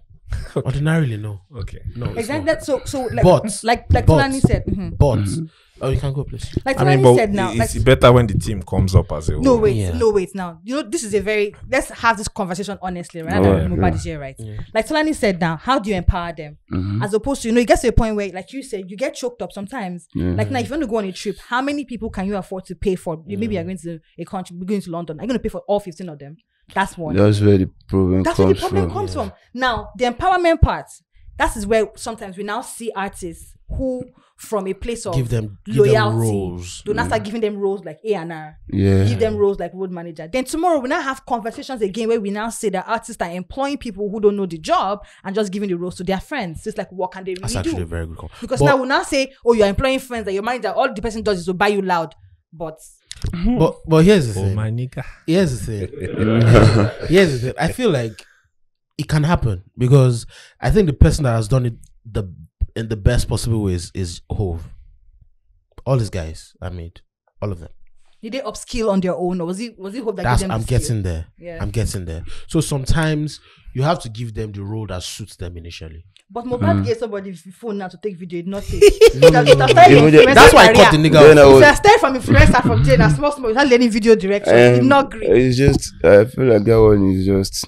Okay. Ordinarily, no. Okay. No. Exactly. That's so. So, like, but, like, like Tulani said. Mm-hmm. But. Mm-hmm. Oh, you can go, please. Like I mean, but said now, it's like, better when the team comes up as a whole. No wait, yeah. no wait. Now you know this is a very let's have this conversation honestly, right? Oh, yeah, Mohbad is here, right? Yeah. Like Tolani said, now how do you empower them? Mm-hmm. As opposed to you know, it gets to a point where, like you said, you get choked up sometimes. Yeah. Like now, if you want to go on a trip, how many people can you afford to pay for? Yeah. Maybe you're going to a country, you're going to London. Are you going to pay for all fifteen of them? That's one. That's where the problem. That's comes where the problem from. comes yeah. from. Now the empowerment part. That is where sometimes we now see artists who. From a place of give them, give loyalty, do not yeah. start giving them roles like A and R. Yeah. Give them roles like road manager. Then tomorrow we now have conversations again where we now say that artists are employing people who don't know the job and just giving the roles to their friends. So it's like, what can they really That's do? That's actually a very good call. Because but, now we now say, oh, you're employing friends that your manager, all the person does is to buy you loud. But but, but here's the oh, thing. My nigga. Here's the thing. Here's the thing. I feel like it can happen because I think the person that has done it the in the best possible ways is Hov. All these guys I made, all of them. Did they upskill on their own, or was it was it Hov that That's, gave them I'm the getting skill? there. Yeah. I'm getting there. So sometimes you have to give them the role that suits them initially. But Mohbad mm. gave somebody phone now to take video, not take. no, no, no, no, no. That's, that's why I caught the nigga. It's a start from influencer from Jane and small small. He's not learning video direction. Um, it's not great. It's just I feel like that one is just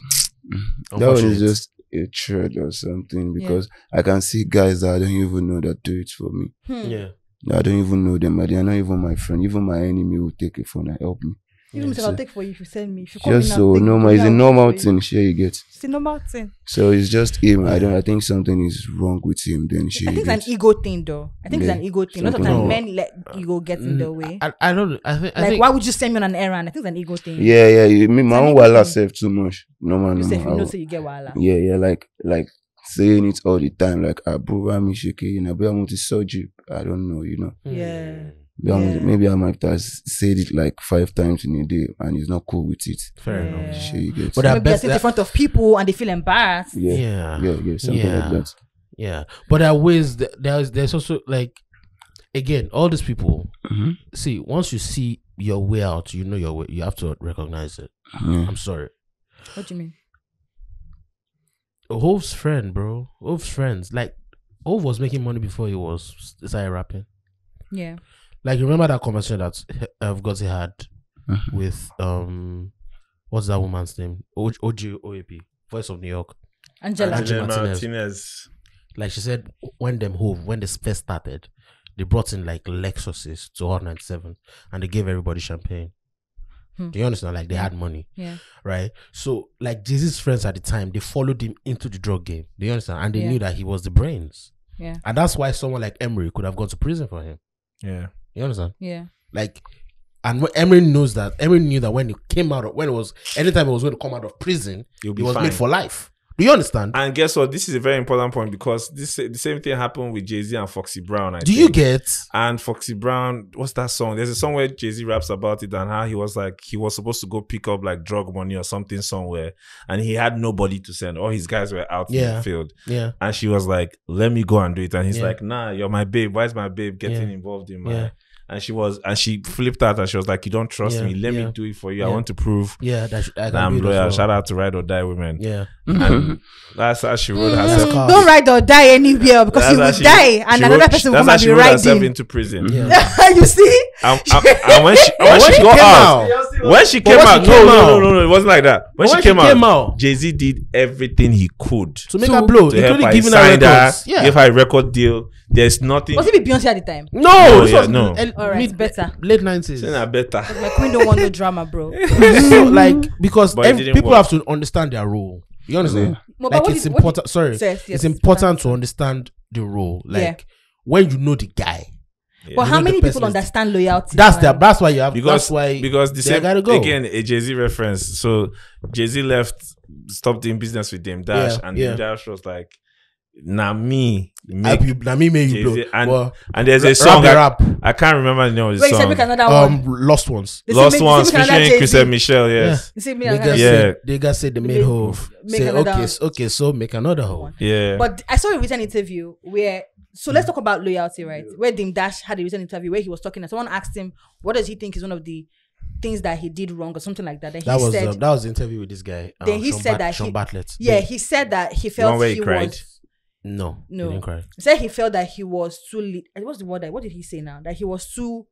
that one is just. a thread or something because yeah. I can see guys that I don't even know that do it for me. Hmm. Yeah, I don't even know them. They are not even my friend. Even my enemy will take a phone and help me. Even so, I'll take for you if you send me. If you call just me so now, normal. It's a normal thing. Sure, you get. It's a normal thing. So it's just him. I don't. I think something is wrong with him. Then she. I think it's an ego thing, though. I think yeah. it's an ego thing. Something. A lot of times men let ego get in the way. I, I don't. I think. I like, think, why would you send me on an errand? I think it's an ego thing. Yeah, yeah. You, me, my own wala save too much. No man, you no man. You know, so you get wala. Yeah, yeah. Like, like saying it all the time. Like, I bro, I'm shaky. You know, but I'm with the surgery. I don't know. You know. Yeah. Yeah. Maybe I might have said it like five times in a day and he's not cool with it. Fair yeah. enough. Sure you get but so maybe I said in front of people and they feel embarrassed. Yeah. Yeah. Yeah. yeah something yeah. like that. Yeah. But there are ways that there's, there's also like, again, all these people, mm-hmm. see, once you see your way out, you know your way, you have to recognize it. Mm. I'm sorry. What do you mean? Hov's friend, bro. Hov's friends. Like, Hov was making money before he was started rapping. Yeah. Like, remember that conversation that I've got he had with, um, what's that woman's name? O J O A P, Voice of New York. Angela, Angela Martinez. Martinez. Like, she said, when them Hov, when they first started, they brought in like Lexuses to all ninety-seven and they gave everybody champagne. Hmm. Do you understand? Like, they had money. Yeah. Right? So, like, Jay-Z's friends at the time, they followed him into the drug game. Do you understand? And they yeah. knew that he was the brains. Yeah. And that's why someone like Emery could have gone to prison for him. Yeah. You understand? Yeah. Like, and Emery knows that. Emery knew that when he came out of, when it was, anytime he was going to come out of prison, he was fine. Made for life. Do you understand? And guess what? This is a very important point because this the same thing happened with Jay-Z and Foxy Brown. I Do think. you get? And Foxy Brown, what's that song? There's a song where Jay-Z raps about it and how he was like, he was supposed to go pick up like drug money or something somewhere. And he had nobody to send. All his guys were out yeah. in the field. Yeah. And she was like, let me go and do it. And he's yeah. like, nah, you're my babe. Why is my babe getting yeah. involved in my... Yeah. And she was, and she flipped out, and she was like, "You don't trust yeah, me. Let yeah. me do it for you. Yeah. I want to prove. Yeah, that sh I can I'm loyal. Well. Shout out to Ride or Die Women. Yeah, and that's how she wrote herself. Don't ride or die anywhere because that's you will she, die, and another wrote, person will be she wrote herself into prison. Yeah. You see? And, and, and when she when she got out, when she came out, no, no, no, no, it wasn't like that. When she came out, Jay-Z did everything he could to make her blow, including giving her records. Yeah, give her a record deal. There's nothing. Was it Beyonce at the time? No, no. All right, it's better. Late nineties. Better. My queen don't want no drama, bro. So, like, because every, people work. have to understand their role. You understand? Mm-hmm. Like, it's, is, important, is, sorry, says, yes, it's important. Sorry, it's important to understand the role. Like, yeah. when you know the guy. Yeah. But you how many people understand loyalty? That's the, That's why you have. Because that's why because the same gotta go. Again a Jay-Z reference. So Jay-Z left, stopped doing business with Dame Dash, yeah, and yeah. Dame Dash was like. Na me, make you, na me, make you blow. And, well, and there's a song rap, rap. I, I can't remember the name of the song. Um, one. Lost Ones. They Lost make, Ones featuring Chris and Michelle. Yes. Yeah. They yeah. Say, they guys say the main Hov. Say okay, one. okay, so make another Hov. Yeah. But I saw a recent interview where. So let's talk about loyalty, right? Yeah. Where Dame Dash had a recent interview where he was talking and someone asked him, "What does he think is one of the things that he did wrong or something like that?" Then that he was said, uh, that was the interview with this guy. Um, then he Sean said that Sean Bartlett. Yeah, he said that he felt he was. No, no. He didn't cry. He said he felt that he was too. What's the word? What did he say now? That he was too.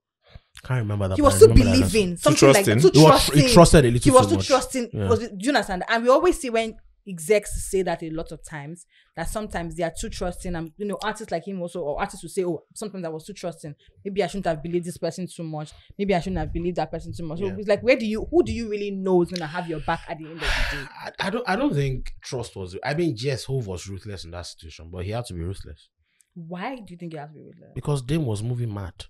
Can't remember that. He was too believing, something like that. Too trusting. He trusted a little. He was too trusting. Do you understand? And we always see when execs say that a lot of times that sometimes they are too trusting, and you know artists like him also, or artists who say, "Oh, sometimes I was too trusting. Maybe I shouldn't have believed this person too much. Maybe I shouldn't have believed that person too much." So yeah. It's like, where do you, who do you really know is gonna have your back at the end of the day? I, I don't, I don't think trust was. I mean, yes, Hov was ruthless in that situation, but he had to be ruthless. Why do you think he had to be ruthless? Because Dame was moving mad.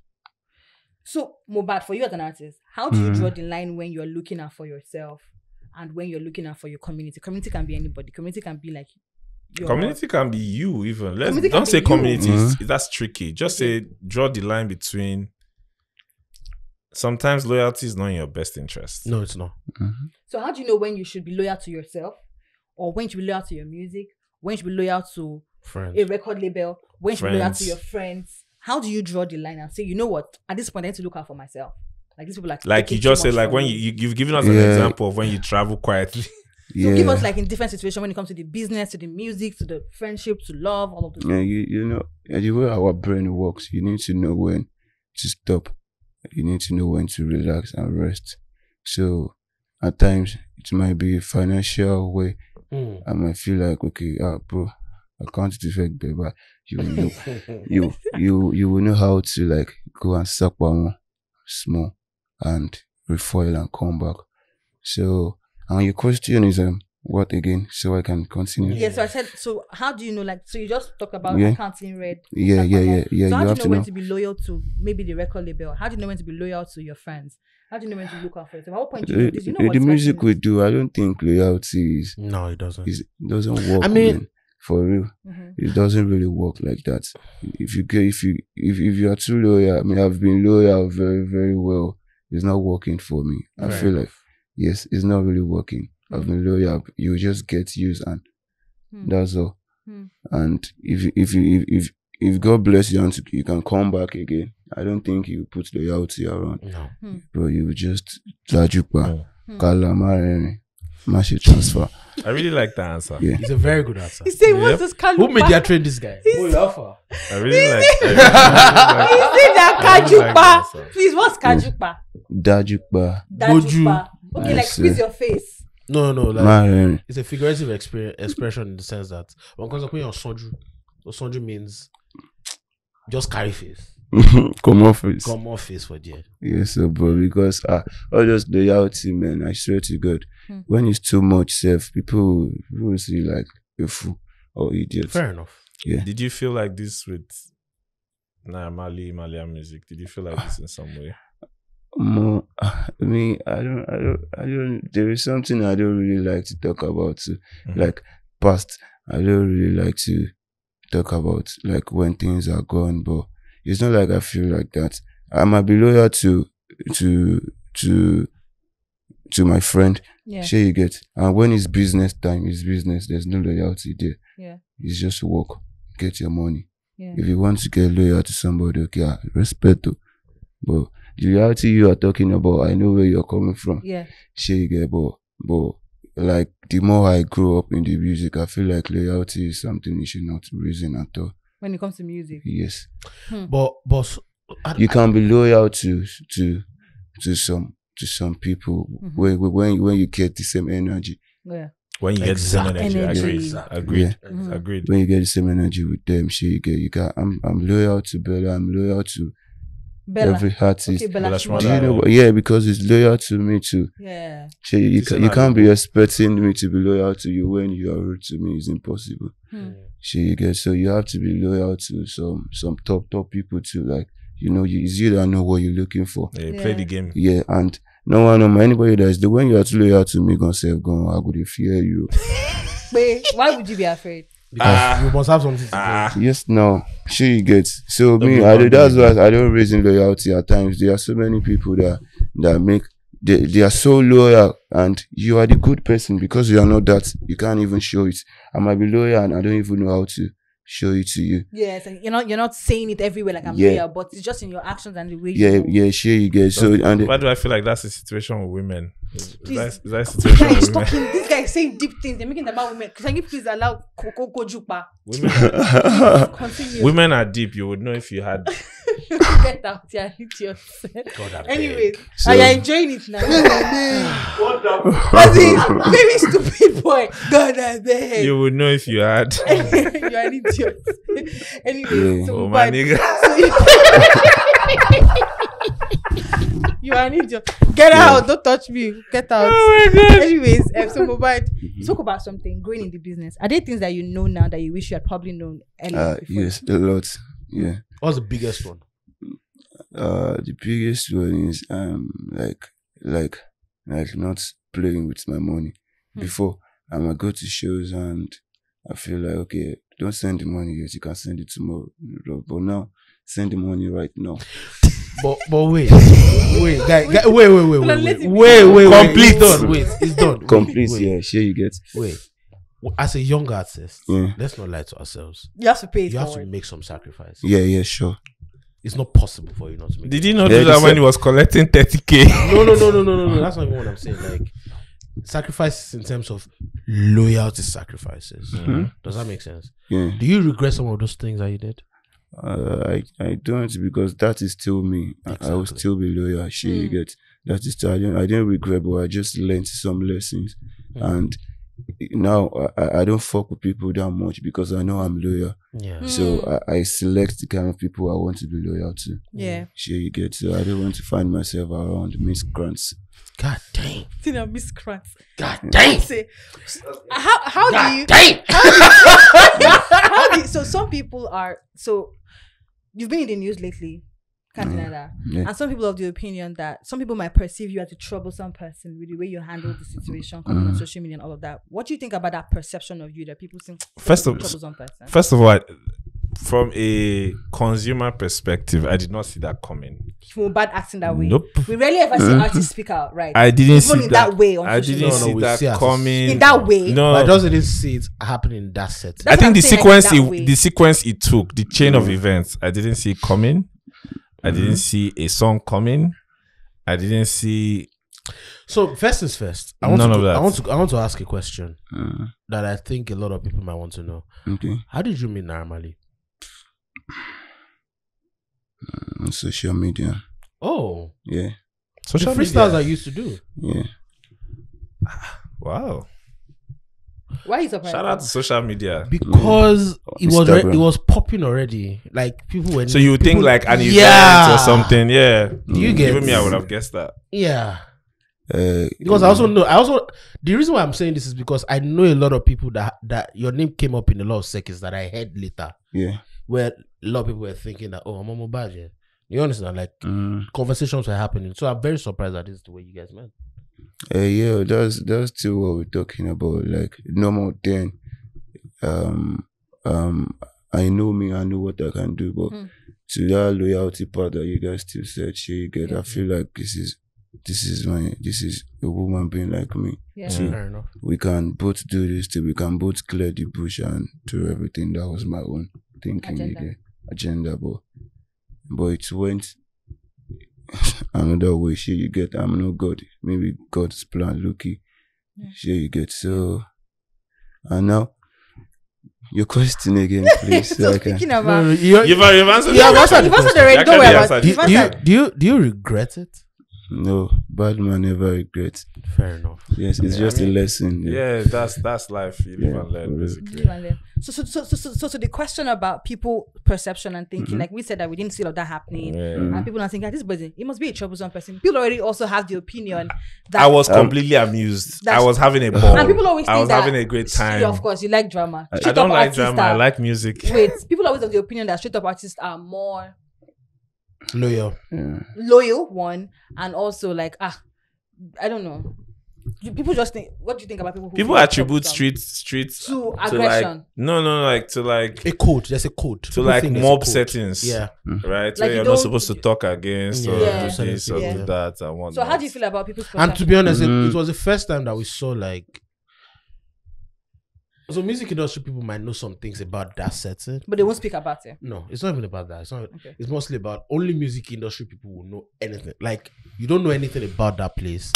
So Mohbad, for you as an artist, how do mm. you draw the line when you're looking out for yourself? And when you're looking out for your community, community can be anybody. Community can be like your community can be you even. Let's don't say community. Mm-hmm. That's tricky. Just say draw the line between. Sometimes loyalty is not in your best interest. No, it's not. Mm-hmm. So how do you know when you should be loyal to yourself, or when you should be loyal to your music, when you should be loyal to friends. a record label, when you should be loyal to your friends? How do you draw the line and say, you know what? At this point, I need to look out for myself. Like, these people like, like you just said, like when you, you, you've given us yeah. an example of when you travel quietly. You yeah. give us like in different situations when it comes to the business, to the music, to the friendship, to love, all of those. Yeah, you, you know, the way our brain works, you need to know when to stop. You need to know when to relax and rest. So at times it might be a financial way. Mm. I might feel like, okay, ah, bro, I can't defect, but you will know, you, you, you will know how to like go and suck one small. And refoil and come back. So, and your question is um, what again? So I can continue. Yeah. So I said, so how do you know? Like, so you just talk about yeah. counting red. Yeah, yeah, yeah, yeah. So how you do have you know, to know when to be loyal to maybe the record label? How do you know when to be loyal to your friends? How do you know when to look out for yourself? At what point do you, do you know what the music we do? I don't think loyalty is. No, it doesn't. It doesn't work. I mean, man, for real, mm-hmm. it doesn't really work like that. If you get, if you, if if you are too loyal, I mean, I've been loyal very, very well. It's not working for me. I right. feel like, yes, it's not really working. Mm-hmm. I've been loyal. You just get used and mm-hmm. that's all. Mm-hmm. And if if you if, if if God bless you and you can come back again, I don't think you put loyalty around. No. Mm-hmm. But you just Tajupa, Kalamare, Mashi transfer. I really like that answer. Yeah. It's a very good answer. He said, what's yep. this Kalu? Who made you train this guy? Who Alpha? I really like that. He said that Kajupa. Really like Please, what's Kajupa? Dajupa. Dajupa. Okay, like squeeze your face. No, no, like Man. It's a figurative expression in the sense that when comes up on Sonju, Sonju means just carry face. Come off face. Come off face for dear. Yes, sir, bro, because uh, all those loyalty, man, I swear to God, hmm. when it's too much self, people will see like a fool or idiot. Fair enough. Yeah. Did you feel like this with nah, Mali, Malian music? Did you feel like this in some way? More, I mean, I don't, I don't, I don't, there is something I don't really like to talk about, so, mm-hmm. like past, I don't really like to talk about, like when things are gone, but it's not like I feel like that. I might be loyal to, to, to, to my friend, yeah. Sure you get, and when it's business time, it's business, there's no loyalty there. Yeah. It's just work, get your money. Yeah. If you want to get loyal to somebody, okay, respect to. But the reality you are talking about, I know where you're coming from. Yeah. Shege, but, but like the more I grow up in the music, I feel like loyalty is something you should not reason at all. When it comes to music. Yes. Hmm. But but I, you can be loyal to to to some to some people mm-hmm. when when when you get the same energy. Yeah. When you exact. get the same energy, agreed, agreed, yeah. mm-hmm. agreed. When you get the same energy with them, she you get you got. I'm I'm loyal to Bella. I'm loyal to Bella. every artist. Okay, Belashmoda. Do you know? Yeah, because it's loyal to me too. Yeah. She, you it's can, you can't be expecting me to be loyal to you when you are rude to me. It's impossible. Hmm. She you get. So you have to be loyal to some some top top people too. Like you know, you, it's you that know what you're looking for. Yeah, you yeah. play the game. Yeah, and. No one, no, anybody that is the when you are too loyal to me, gonna say, "Gone, I would fear you." Wait, why would you be afraid? Because uh, you must have something to do. Uh, yes, no, sure you get. So don't me, I do, that's why I don't reason loyalty at times. There are so many people that that make they they are so loyal, and you are the good person because you are not that. You can't even show it. I might be loyal, and I don't even know how to show it to you. Yes, and you're not you're not saying it everywhere like I'm yeah. here, but it's just in your actions and the way. Yeah, you yeah, sure you get. So, so and why do I feel like that's the situation with women? Is, please, is, that, is that situation with women? Talking, this guy is saying deep things. They're making them about women. Can you please allow Coco Kojupa? Women, are, women are deep. You would know if you had. Get out yeah, God, anyways, so, are you enjoying it now? What the? Very stupid boy. God, I beg. You would know if you had. You're an idiot. Anyway, yeah. so oh, my nigga. You are an idiot. Get yeah. out! Don't touch me. Get out! Oh my God. Anyways, um, so Mohbad, mm-hmm. talk about something growing in the business. Are there things that you know now that you wish you had probably known earlier? Uh, yes, a lot. Yeah. What's the biggest one? Uh, the biggest one is um like like like not playing with my money. Hmm. Before I might go to shows and I feel like okay. Don't send the money yet. You can send it tomorrow. But now, send the money right now. But but wait, wait, guy, guy, wait, wait, wait, wait, wait, wait, wait, wait. Complete, it's done. Wait, it's done. Complete, wait. Yeah. Sure, you get. Wait, as a young artist, yeah. let's not lie to ourselves. You have to pay. You have to make some sacrifice. Yeah, yeah, sure. It's not possible for you not to make. Did you not do that when he was collecting thirty K? No, no, no, no, no, no, no. That's not even what I'm saying. Like. Sacrifices in terms of loyalty sacrifices. Mm-hmm. Does that make sense? Yeah. Do you regret some of those things that you did? Uh, I I don't, because that is still me. Exactly. I, I will still be loyal. She mm. get that is still, I don't I don't regret, but I just learned some lessons, mm. and now I I don't fuck with people that much because I know I'm loyal. Yeah. Mm. So I, I select the kind of people I want to be loyal to. Yeah. She get so I don't want to find myself around miscreants. God dang. See now, miscreants. God dang. Say, how how God do you? Dang. How do you, how do you, so some people are so. You've been in the news lately, can't deny that. Yeah. And some people have the opinion that some people might perceive you as a troublesome person with the way you handle the situation, coming mm. on social media and all of that. What do you think about that perception of you that people think? First of all, first of all. I, From a consumer perspective, I did not see that coming. Mohbad acting that way. Nope. We rarely ever see artists speak out, right? I didn't Even see in that, that way. On I didn't see no, that see coming. In that way. No, but I just didn't see it happening in that setting. That's I think the sequence, like it, the sequence it took, the chain mm. of events, I didn't see it coming. I mm. didn't see a song coming. I didn't see. So first is first. I want None to, of that. I want to. I want to ask a question mm. that I think a lot of people might want to know. Okay. How did you meet Naramali? On social media. Oh, yeah. Social the freestyles media. I used to do. Yeah. Wow. Why is shout out to social media because yeah. it was re it was popping already. Like people were. So you think like an event yeah. or something? Yeah. Do you mm. get? Even me, I would have guessed that. Yeah. Uh, because I also know. I also the reason why I'm saying this is because I know a lot of people that that your name came up in a lot of circuits that I heard later. Yeah. Where a lot of people were thinking that, oh, I'm on Mohbad, yeah. You understand? Like, mm. conversations were happening. So I'm very surprised that this is the way you guys met. Uh, yeah, that's that's still what we're talking about. Like, normal then. Um, um, I know me, I know what I can do, but mm. to that loyalty part that you guys still said, she get, yeah. I feel like this is this is my this is a woman being like me. Yeah, so fair enough. We can both do this too. We can both clear the bush and do everything. That was my own. Thinking agenda. Again, agenda, but but it went another way. Sure, you get, I'm no God. Maybe God's plan, lucky. Yeah. Sure, you get. So, and now, your question again, please. So, so I can, about, no, no, you've, you've answered you already. Don't worry about it. Do you, do, you, do you regret it? No, bad man never regrets. Fair enough. Yes, it's yeah, just I mean, a lesson. Yeah. yeah, that's that's life. You live yeah, and learn, basically. Live and learn. So, so, so, so, so, so, the question about people perception and thinking, mm-hmm. like we said, that we didn't see all that happening, yeah. and mm-hmm. people are thinking, "This person, he must be a troublesome person." People already also have the opinion that I was um, completely amused. I was having a ball. And people always think I was that having a great time. Of course, you like drama. I, I don't like drama. Are, I like music. Wait, people always have the opinion that straight up artists are more loyal, yeah. loyal one, and also like ah, I don't know. People just think. What do you think about people? Who people attribute street street to, to aggression. Like, no, no, like to like a code. There's a code to people like mob settings. Yeah, right. Like where you you're not supposed to talk against yeah. or yeah. do this or yeah. do that and whatnot. So how do you feel about people's? And to be honest, mm. it, it was the first time that we saw like. So music industry people might know some things about that setting, but they won't speak about it. No, it's not even about that. It's not. Okay. It's mostly about only music industry people will know anything. Like you don't know anything about that place.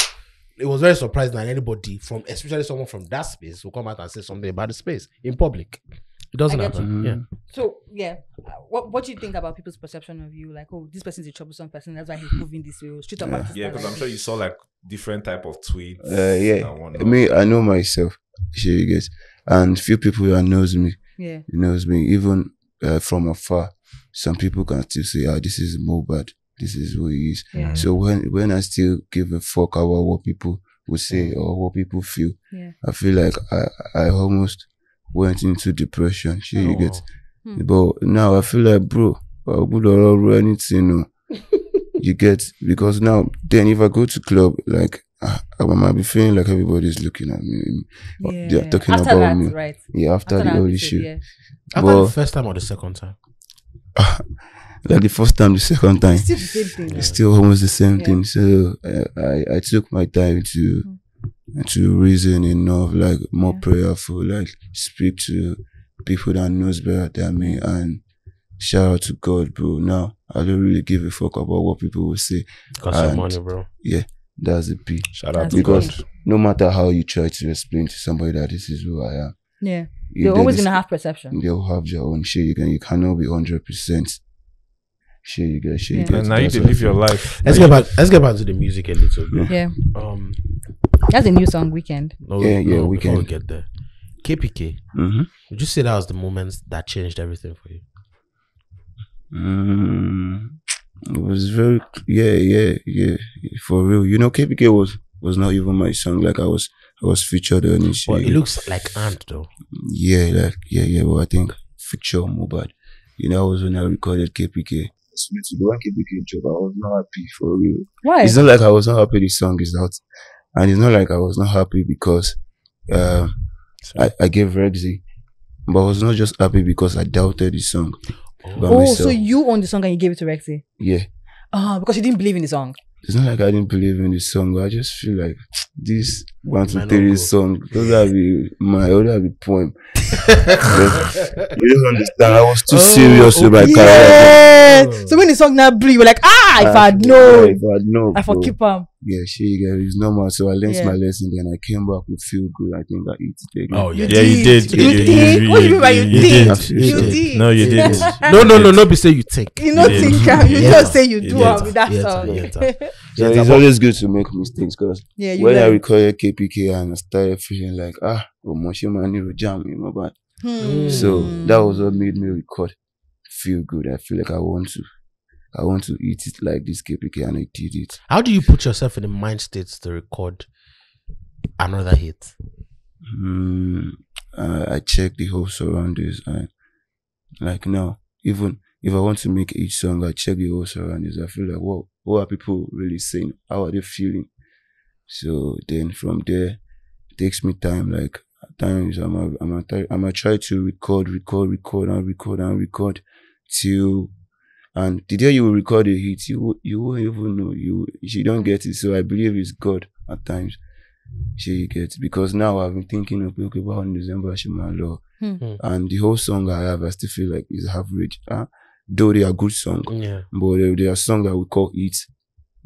It was very surprising that anybody from, especially someone from that space, will come out and say something about the space in public. It doesn't happen. Yeah. So yeah, what what do you think about people's perception of you? Like, oh, this person's a troublesome person. That's why he's moving this way. Straight up. Yeah, because yeah, like I'm sure you saw like different type of tweets. Uh, yeah. Me, I know myself. Sure, you guys. And few people who knows me, yeah. knows me even uh, from afar. Some people can still say, "Ah, oh, this is Mohbad. This is who he is." Yeah. So when when I still give a fuck about what people would say or what people feel, yeah. I feel like I I almost went into depression. Sure, oh. you get, hmm. but now I feel like, bro, I would not do anything. You get, because now then if I go to club like. I, I might be feeling like everybody's looking at me. Yeah. They're talking after about that, me. Right. Yeah, after, after the Holy shit. Yeah. After but, the first time or the second time? Like the first time, the second time. It's still the same thing. It's yeah. still almost the same yeah. thing. So uh, I, I took my time to mm. to reason enough, like more yeah. prayerful, like speak to people that knows better than me. And shout out to God, bro. Now, I don't really give a fuck about what people will say. Got money, bro. Yeah. That's the P. Shout out because great. No matter how you try to explain to somebody that this is who I am, yeah, they're always gonna have perception. They'll have their own shit. You can, you cannot be hundred percent. Shit, you get shit. Yeah. You get now you live fun. Your life. Let's now get you... back. Let's get back to the music a little bit. Yeah. yeah. Um, that's a new song, Weekend. No, yeah, no, yeah, Weekend. We get there. K P K. Mm-hmm. Would you say that was the moment that changed everything for you? Mm. It was very, yeah, yeah, yeah, for real. You know, K P K was was not even my song. Like I was, I was featured on it. Well, it looks like Ant though. Yeah, like yeah, yeah. But I think feature Mohbad. You know, was when I recorded K P K. As soon as you do a K P K job, I was not happy for real. Why? It's not like I was not happy. The song is out, and it's not like I was not happy because uh, I I gave Rexy, but I was not just happy because I doubted the song. Oh, myself. So you owned the song and you gave it to Rexy? Yeah. Ah, uh, because you didn't believe in the song. It's not like I didn't believe in the song. I just feel like this one to three song, those would be my, those would be poem. You don't understand. I was too oh, serious oh, with my yeah. character. Oh. So when the song now blew, you were like, ah, if I had known, if I had known, I forgive him. Yeah, she girl, it's normal. So I learned yeah. my lesson, then I came back with Feel Good. I think I eat today. Oh yeah, you yeah, you did. You, you did. did. What do you mean by you, you did? did? You did. No, you did. No, no, no, not be say you think. You not think. You just say you do with that song. So it's always good to make mistakes because yeah, when learn. I recorded K P K and I started feeling like ah, jam in my bad. So that was what made me record Feel Good. I feel like I want to, I want to eat it like this K P K, and I did it. How do you put yourself in the mind states to record another hit? Mm, uh, I check the whole surroundings and like now, even if I want to make each song, I check the whole surroundings. I feel like whoa. What are people really saying? How are they feeling? So then from there, it takes me time. Like at times, I'm a, I'm a, I'm a try to record, record, record, and record and record till and the day you record a hit, you you won't even know you. She don't get it. So I believe it's God at times. She gets because now I've been thinking of okay, about in December, she my law, hmm. and the whole song I have, I still feel like it's average. Huh? Though they are good songs, yeah. but they, they are songs that we call hits.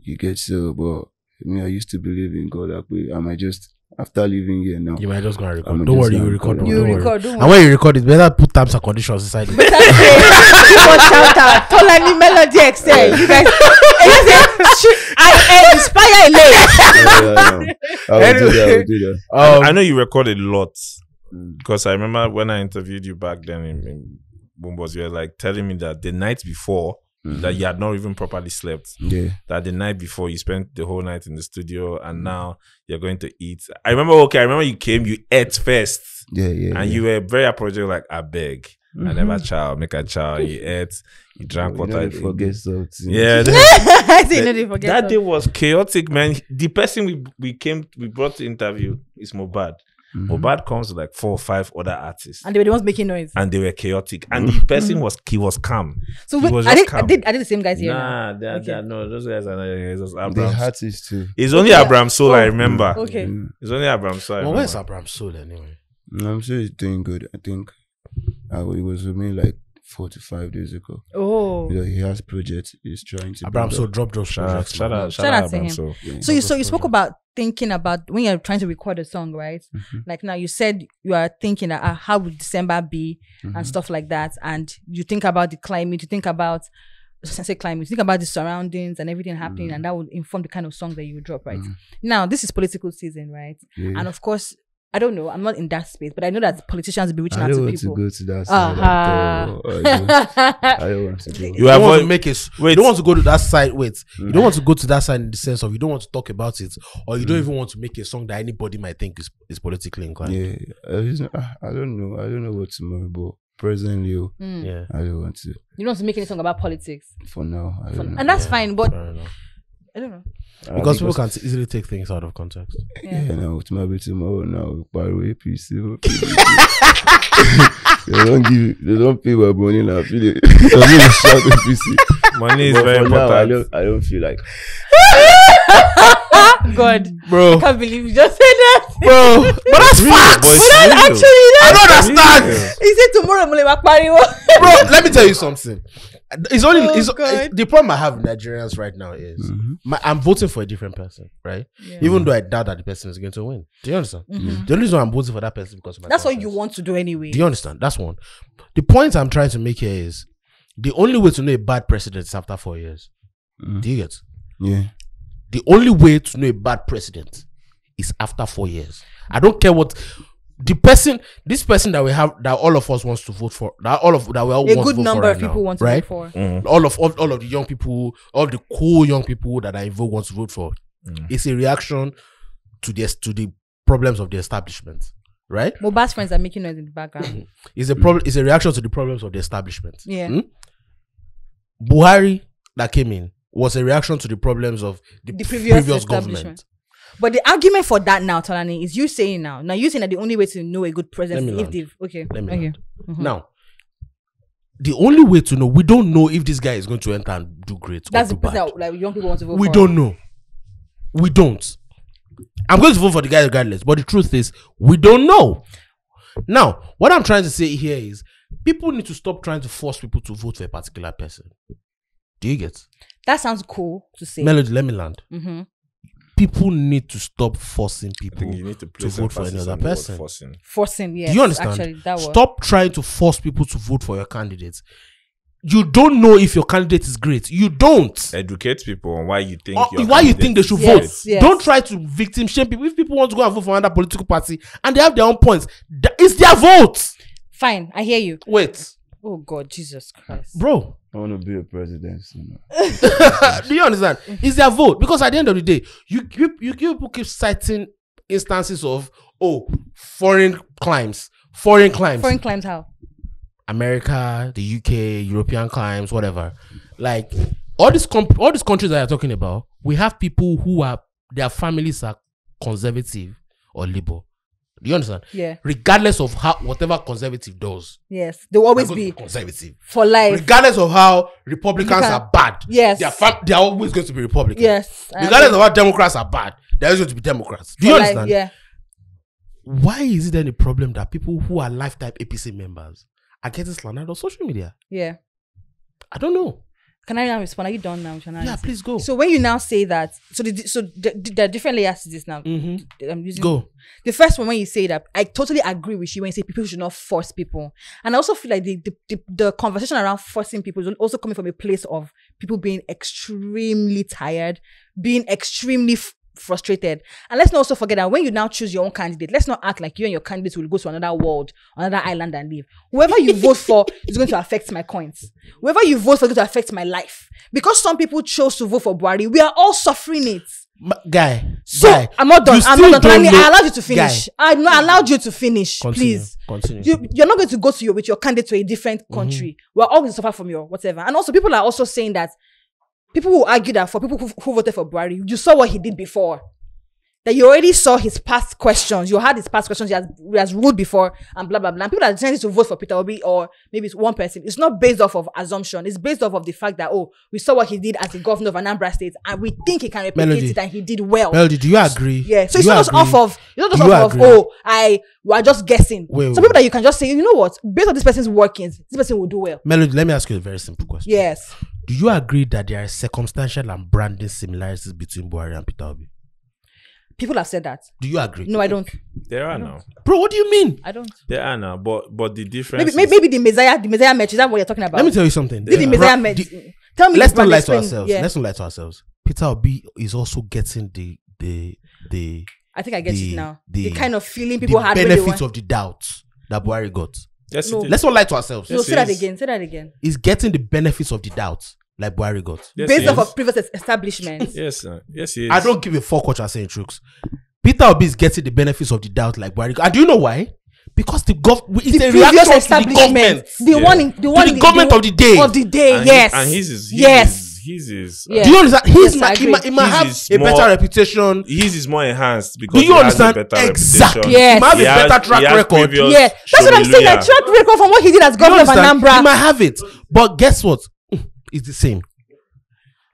you get so, but I mean, I used to believe in God that way. I might just, after leaving here now, you might just gonna record. Don't, don't worry, you record. Don't, you don't record. Don't worry. And when you record, it's better put terms and conditions inside. Better say, you want shout out, Tolani Melody Excel. You guys, I inspire late. I will do that. I will do that. Um, I know you record a lot because I remember when I interviewed you back then in, in Boombox, you were like telling me that the night before. Mm-hmm. That you had not even properly slept. Yeah. That the night before you spent the whole night in the studio, and now you're going to eat. I remember. Okay, I remember you came. You ate first. Yeah, yeah. And yeah. you were very apologetic, like I beg, mm-hmm. I never chow, make a chow. You ate, you drank water. You know they forget something. Yeah. They, they, know they forget that something. Day was chaotic, man. The person we we came we brought to interview is Mohbad. Mm-hmm. Mohbad comes with like four or five other artists, and they were the ones making noise, and they were chaotic. And the person was he was calm. So he was I, did, calm. I did I did the same guys here. Nah, they are, okay. they are, no, those guys are not. They're artists too. It's only okay. Abramso oh, I remember. Okay, it's only Abramso. Well, where's Abramso anyway? No, I'm sure he's doing good. I think uh, it was with me like four to five days ago. Oh, you know, he has projects. He's trying to. Abramso drop drop shout out shout out shout out to him. So yeah. so you so you spoke about. Thinking about when you're trying to record a song, right? Mm-hmm. Like now you said you are thinking uh, how would December be mm-hmm. and stuff like that, and you think about the climate, you think about I say climate, you think about the surroundings and everything happening, mm-hmm. and that will inform the kind of song that you would drop, right? Mm-hmm. Now this is political season, right? Yeah. And of course, I don't know, I'm not in that space, but I know that politicians will be reaching out to people. I don't want to go to that side. Uh-huh. I, don't, I don't want to go. You, you, don't want to make it, wait. you don't want to go to that side, wait. Mm. You don't want to go to that side in the sense of you don't want to talk about it, or you mm. don't even want to make a song that anybody might think is, is politically inclined. Yeah, I don't know. I don't know what tomorrow, but presently, mm. yeah. I don't want to. You don't want to make any song about politics? For now, I don't For know. And that's yeah. fine, but... I don't know. Uh, because, because people can easily take things out of context. Yeah, yeah no, tomorrow, tomorrow, now, by the way, peace. They don't give, they don't pay my money now. Feel it. Money is very important. I don't, I don't feel like. God, bro, I can't believe you just said that, bro. But that's facts. But that's actually, that's I don't understand. He said tomorrow, bro. Let me tell you something. It's only oh, it's, it, the problem I have with Nigerians right now is mm-hmm. my, I'm voting for a different person, right? Yeah. Even though I doubt that the person is going to win. Do you understand? Mm-hmm. The only reason I'm voting for that person because of my that's conscience. What you want to do anyway. Do you understand? That's one. The point I'm trying to make here is the only way to know a bad president is after four years. Mm. Do you get? Yeah. The only way to know a bad president is after four years. I don't care what the person, this person that we have, that all of us wants to vote for, that all of that we all a want good to vote number for right of people now, want to right? vote for. Mm. All of all, all of the young people, all the cool young people that are involved want to vote for. Mm. It's a reaction to the to the problems of the establishment, right? Mohbad's friends are making noise in the background. It's a problem. It's a reaction to the problems of the establishment. Yeah. Mm? Buhari that came in. Was a reaction to the problems of the, the previous, previous government. But the argument for that now, Tolani, is you saying now, now you saying that the only way to know a good president is if they've, okay, Let me okay. Mm-hmm. Now, the only way to know, we don't know if this guy is going to enter and do great. That's or do the person that like, young people want to vote we for. We don't know. We don't. I'm going to vote for the guy regardless, but the truth is, we don't know. Now, what I'm trying to say here is, people need to stop trying to force people to vote for a particular person. Do you get? That sounds cool to say. Melody, let me land. Mm-hmm. People need to stop forcing people to, to vote for another person. Forcing, forcing, yes. Do you understand? Actually, that stop trying to force people to vote for your candidates. You don't know if your candidate is great. You don't. Educate people on why you think uh, your why you think they should yes, vote. Yes. Don't try to victim shame people. If people want to go and vote for another political party and they have their own points, it's their vote. Fine, I hear you. Wait. Oh God, Jesus Christ. Bro. I want to be a president. You know. Do you understand? It's their vote. Because at the end of the day, you keep, you people keep citing instances of, oh, foreign climes. Foreign climes. Foreign climes how? America, the U K, European climes, whatever. Like, all these, comp all these countries that you're talking about, we have people who are, their families are conservative or liberal. Do you understand? Yeah. Regardless of how whatever conservative does, yes, they will always be, be conservative for life. Regardless of how Republicans are bad, yes, they are, they are always going to be Republicans. Yes. Regardless of how Democrats are bad, they are always going to be Democrats. Do you understand? Yeah. Why is it then a problem that people who are lifetime A P C members are getting slandered on social media? Yeah. I don't know. Can I now respond? Are you done now? Can I yeah, please go. So when you now say that, so the, so the, the, there are different layers to this now. Mm-hmm. I'm using go. The first one, when you say that, I totally agree with you when you say people should not force people. And I also feel like the, the, the, the conversation around forcing people is also coming from a place of people being extremely tired, being extremely f frustrated. And let's not also forget that when you now choose your own candidate, let's not act like you and your candidates will go to another world, another island and live. Whoever you vote for is going to affect my coins. Whoever you vote for is going to affect my life. Because some people chose to vote for Buhari, we are all suffering it. My, guy, so guy, I'm not done. I'm not done. I allowed you to finish. Guy. I not allowed you to finish. Continue, please, continue. You, you're not going to go to your with your candidate to a different country. Mm-hmm. We're all going to suffer from your whatever. And also, people are also saying that. People will argue that for people who, who voted for Buhari, you saw what he did before. That you already saw his past questions. You had his past questions. He has, he has ruled before and blah, blah, blah. And people are deciding to vote for Peter Obi or maybe it's one person. It's not based off of assumption. It's based off of the fact that, oh, we saw what he did as the governor of Anambra State and we think he can replicate Melody. It and he did well. Melody, do you agree? Yeah. So do it's not just off of, it's not just off agree? Of, oh, I, we're just guessing. Wait, wait, Some people wait. That you can just say, you know what? Based on this person's workings, this person will do well. Melody, let me ask you a very simple question. Yes. Do you agree that there are circumstantial and branding similarities between Buhari and Peter Obi? People have said that. Do you agree? No, I don't. There are now. Bro, what do you mean? I don't. There are now, but but the difference. Maybe, maybe, maybe the Messiah, the Messiah match. Is that what you're talking about? Let me tell you something. Did the Messiah match? The, tell me. Let's not lie to ourselves. Yeah. Let's not lie to ourselves. Peter Obi is also getting the the the. I think I get the, it now. The, the kind of feeling people the had. The benefits of the doubt that Buhari got. Yes, no. Let's not lie to ourselves. No, yes, say that is. again. Say that again. He's getting the benefits of the doubt like Buhari got. Yes, based off of previous establishment. Yes, sir. Yes, he is. I don't give a fuck what you're saying, Trooks. Peter Obi is getting the benefits of the doubt like Buhari got. And do you know why? Because the government is a reaction to the government. The yeah. one in, the one to the, the government the, of the day. Of the day, and yes. He, and his is. His yes. Is, his is. Yes. Do you understand? His, yes, might, he might, he might his have is a more, better reputation. His is more enhanced because do you he understand? Has a better exactly. Yes. He might have he a has, better track record. Yes. That's what I'm saying. That track record from what he did as governor of Anambra. He might have it. But guess what? It's the same.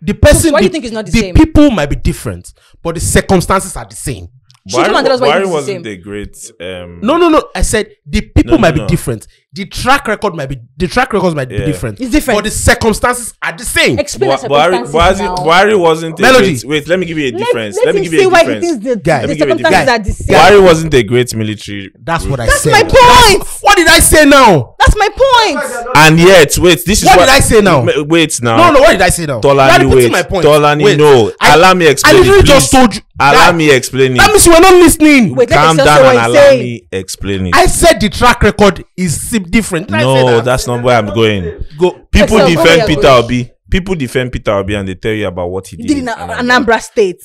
The person. So why do you think it's not the, the same? The people might be different, but the circumstances are the same. Why, why, why wasn't the great? Um, no, no, no. I said the people no, no, might be no. different. The track record might be the track records might yeah. be different. It's different, but the circumstances are the same. Explain the circumstances. Buhari wasn't a Melody. Great, wait, let me give you a difference. Let, let, let me give you a difference. Why the, guy. Let me the give you a difference. Guy. Are the same. Buhari wasn't a great military. That's group. What I That's said. That's my point. What did I say now? That's my point. And yet, wait. This is what, what did I say now? Wait now. No, no. What did I say now? Tolani, wait. Tolani, no. Allow me explain. I literally just told you. Allow me explain it. That means you were not listening. Wait, calm down and allow saying. Me explain it. I said the track record is different. Did no, that? That's not where I'm going. Go. People so, defend Peter Obi. People defend Peter Obi and they tell you about what he did. He did in Anambra, Anambra State.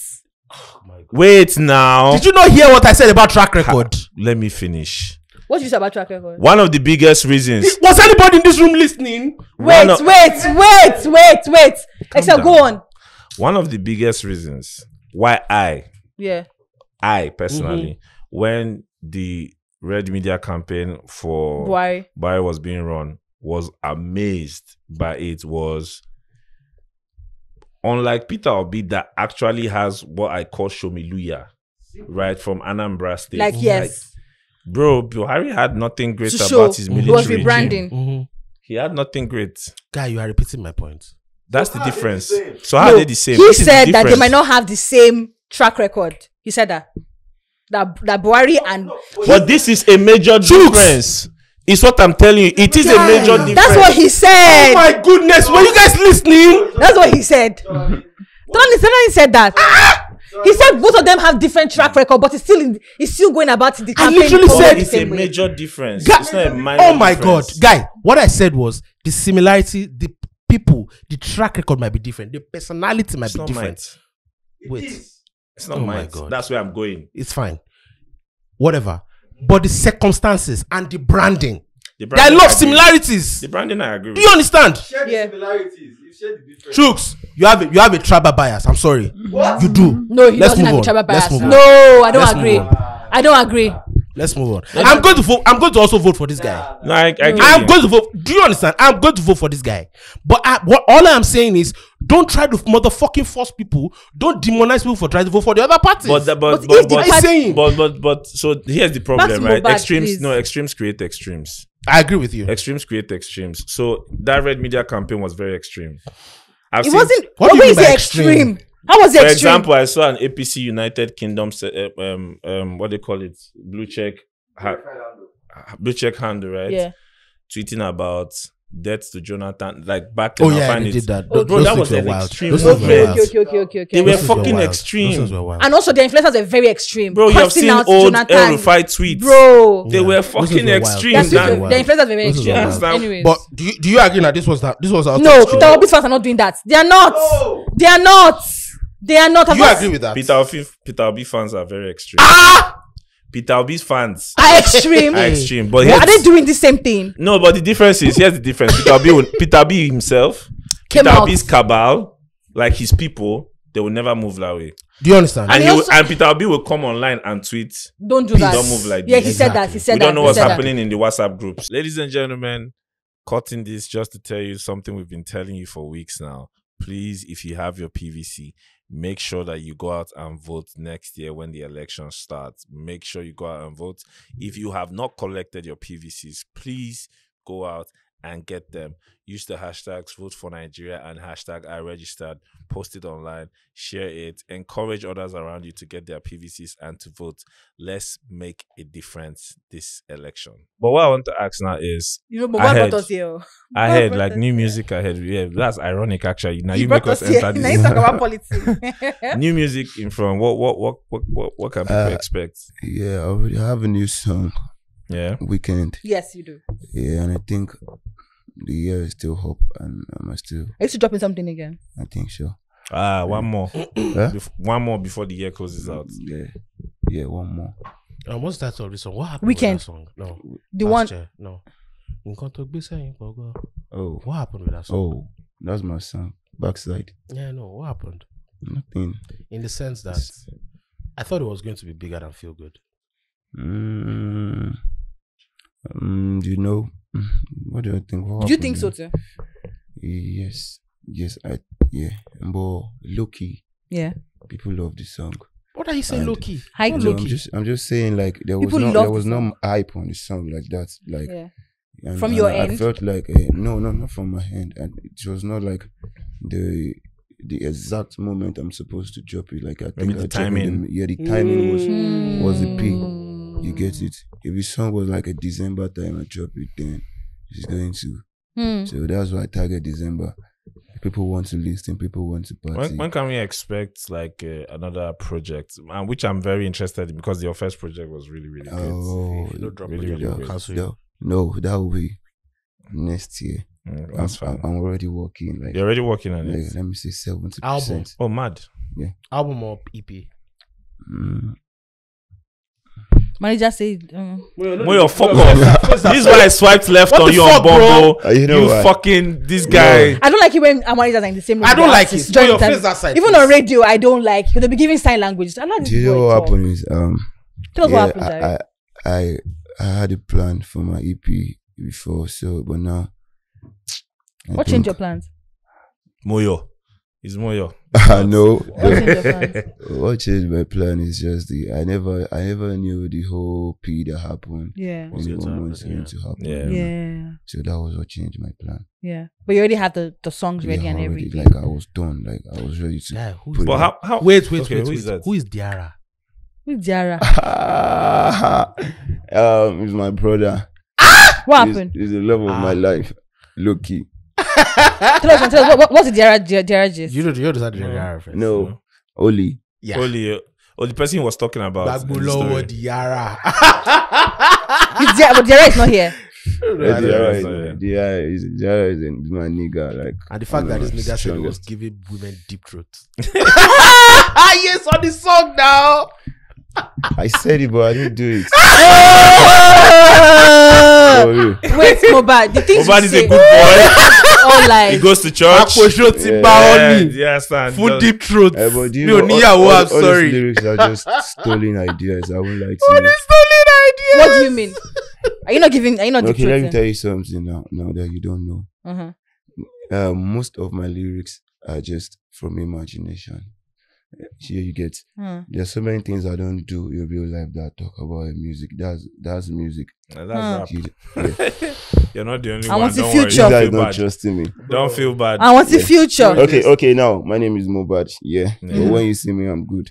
Oh my God. Wait now. Did you not hear what I said about track record? Ha, let me finish. What you said about track record? One of the biggest reasons. It, was anybody in this room listening? Wait, of, wait, wait, wait, wait. Excel, go on. One of the biggest reasons. Why I, yeah, I personally, mm-hmm. when the Red Media campaign for Buhari was being run, was amazed by it was, unlike Peter Obi that actually has what I call Shomiluya, right, from Anambra State. Like, yes. Like, bro, Buhari had nothing great to show about his military was rebranding. Mm-hmm. He had nothing great. Guy, you are repeating my point. That's so the difference. The so how no, are they the same? He this said the that they might not have the same track record. He said that. That, that Buhari and... But this is a major difference. It's what I'm telling you. It is yeah. a major difference. That's what he said. Oh my goodness. Were you guys listening? That's what he said. Don't listen he said that. Ah! He said both of them have different track record, but it's still in, it's still going about the campaign. I literally said it's a way. Major difference. Guy, it's not a minor oh my difference. God. Guy, what I said was the similarity... the people, the track record might be different. The personality might it's be different. It Wait, is. It's not oh mine. That's where I'm going. It's fine. Whatever. But the circumstances and the branding. The branding there are a lot of similarities. The branding I agree with. Do you understand? Share the yeah. similarities. You share the differences. Chooks, you have a, you have a tribal bias. I'm sorry. What? You do. No, he Let's doesn't have a tribal bias. No, I don't Let's agree. I don't agree. Let's move on. Let's I'm going to vote. I'm going to also vote for this guy. No, I, I I'm you. going to vote. Do you understand? I'm going to vote for this guy. But I, what all I'm saying is, don't try to motherfucking force people. Don't demonize people for trying to vote for the other party. But but but but, but, party? but but but so here's the problem, right? Mohbad, extremes. Please. No, extremes create extremes. I agree with you. Extremes create extremes. So that Red Media campaign was very extreme. I've it seen, wasn't what do you mean by extreme? extreme? How was it extreme? For example, I saw an A P C United Kingdom um um what do you call it? Blue check ha blue check handle, right? Yeah. Tweeting about death to Jonathan, like back then. Oh, yeah, they did that. Bro, those that was an wild. extreme those movement. Were okay, okay, okay, okay, okay. They those were fucking were extreme. Were and also the influencers were very extreme. Bro, you have seen old El-Rufai tweets. Bro. They yeah. were fucking extreme. That, were the influencers were very those extreme. Were Anyways. But do you, do you agree that this was that this was our No, Peter Obi's fans are not doing that. They are not. Oh. They are not. They are not. Do you us. agree with that? Peter Obi Peter Obi fans are very extreme. Ah! Peter Obi's fans are extreme. Are extreme, but well, are they doing the same thing? No, but the difference is here's the difference. Peter Obi, Peter Obi himself, Came Peter Obi's cabal, like his people, they will never move that way. Do you understand? And, and, also, will, and Peter Obi will come online and tweet, "Don't do Peace. that. Don't move like yeah, this." Yeah, he said that. He said we that. We don't know what's happening that. in the WhatsApp groups, ladies and gentlemen. Cutting this just to tell you something we've been telling you for weeks now. Please, if you have your P V C, make sure that you go out and vote next year when the election starts. Make sure you go out and vote. If you have not collected your P V Cs, please go out and get them. Use the hashtags vote for Nigeria and hashtag I registered. Post it online. Share it. Encourage others around you to get their P V Cs and to vote. Let's make a difference this election. But what I want to ask now is, you know, but I heard, us here. I heard like us new music. I heard yeah, that's ironic actually. Now you, you make us, us enter. Now you talk about politics. New music in front. What what what what what, what can people uh, expect? Yeah, I already have a new song. Yeah, Weekend. Yes, you do. Yeah, and I think the year is still hope, and I'm still. Are you still dropping something again? I think so. Ah, one more. huh? One more before the year closes out. Yeah, yeah, one more. And what's that song? What happened? Weekend. With that song? No, the one. Year? No. Oh, what happened with that song? Oh, that's my song. Backside. Yeah, no. What happened? Nothing. In the sense that I thought it was going to be bigger than Feel Good. Mm. Um, do you know what do you think? What do you think so too? Yes, yes, I yeah. But low-key, yeah, people love this song. What are you saying, low-key? High key. I'm just, I'm just saying like there was no, there was no hype on this song like that, like yeah. and, from and your I end. I felt like hey, no, no, not from my end, and it was not like the. the exact moment I'm supposed to drop it, like I think Maybe the I timing, them. yeah, the timing was mm. was the peak. You get it. If the song was like a December time, I drop it, then it's going to. Mm. So that's why I target December. People want to listen. People want to party. When, when can we expect like uh, another project, um, which I'm very interested in because your first project was really, really good. Oh, no, drop really, really, really that, that, no, that will be next year. Mm, that's I'm, fine. I'm already working. Like, you're already working on like, it. Let me say seventy percent. Album. Oh, mad. Yeah. Album or E P? Mm. Manager said, um, well, no, well, fuck off. This is why I swiped left what on you fuck, on Bumble. Uh, you know you fucking this guy. Yeah. I don't like it when managers are in the same room. I don't like it. Your face aside, even please. On radio, I don't like. They be giving sign language. I like Do you know what happened? Is, um, Tell us yeah, what happened. I I, I I had a plan for my E P before, so but now. I what changed your plans? Moyo. It's Moyo. I know. What changed your plans? What changed my plan is just the I never I never knew the whole P that happened. Yeah. What was going to happen. Yeah. yeah. So that was what changed my plan. Yeah. But you already had the, the songs yeah, ready and already, everything. Like I was done. Like I was ready to yeah, who's put but how, how wait, wait, okay, wait, who is that? Who is Diara? Who's Diara? um it's my brother. Ah! What happened? He's the love of ah. my life. Loki. Tell us, tell us, what, what's the D R G? You know, you know, no. no, Oli. Yeah. Oli. Oh, the person he was talking about. Bagulo Diara. But Diara is not here. Diara is Diara is my nigga. Like, and the fact that this nigga said he was giving women deep throat. Yes, on the song now. I said it, but I didn't do it. Wait, Mohbad. The things Mohbad is say, a good boy. Like, he goes to church. Yeah, yeah, food deep truth. Yeah, but do you no, know, Nia, all, all, I'm all sorry. These lyrics are just stolen ideas. I won't lie to all you. Stolen ideas. What do you mean? Are you not giving? Are you not? Okay, let me tell you something now. Now that you don't know, uh-huh. uh, most of my lyrics are just from imagination. Here you get. Hmm. There's so many things I don't do in real life that I talk about music. That's that's music. Now that's hmm. yeah. You're not the only I one. I want the future. You guys don't trust me. Don't feel bad. I want the yeah. future. Okay, okay. Now my name is Mohbad. Yeah. yeah. But when you see me, I'm good.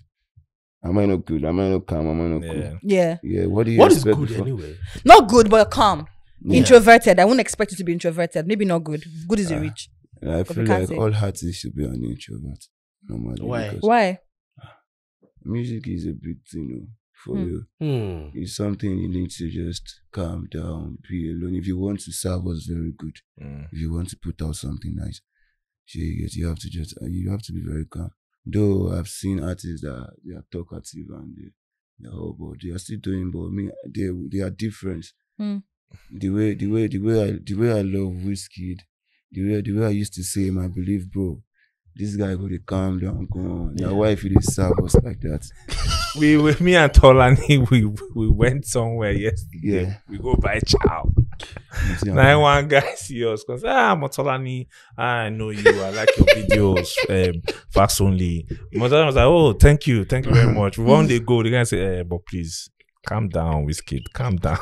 Am I not good? Am I not calm? Am I not yeah. cool? Yeah. Yeah. What do you? What is good before? Anyway? Not good, but calm. Yeah. Introverted. I wouldn't expect you to be introverted. Maybe not good. Good is uh, you reach. I feel like all artists should be an introvert. Normally. Why? Why? Music is a big thing, you know, for mm. you. Mm. It's something you need to just calm down, be alone. If you want to serve us, very good. Mm. If you want to put out something nice, you have to just you have to be very calm. Though I've seen artists that they are talkative and they they are they are still doing, but I mean they they are different. Mm. The way the way the way I the way I love Wizkid, the way the way I used to say him, I believe, bro. This guy go to calm down, go on. Now, yeah. why if you serve us like that? we, we, me and Tolani, we we went somewhere yesterday. Yeah. We go buy chow. Now one guy see us, goes, ah, Motolani, I know you. I like your videos. um, facts only. Motolani was like, oh, thank you, thank you very much. One day go, the guy said, eh, but please, calm down, Wizkid, calm down.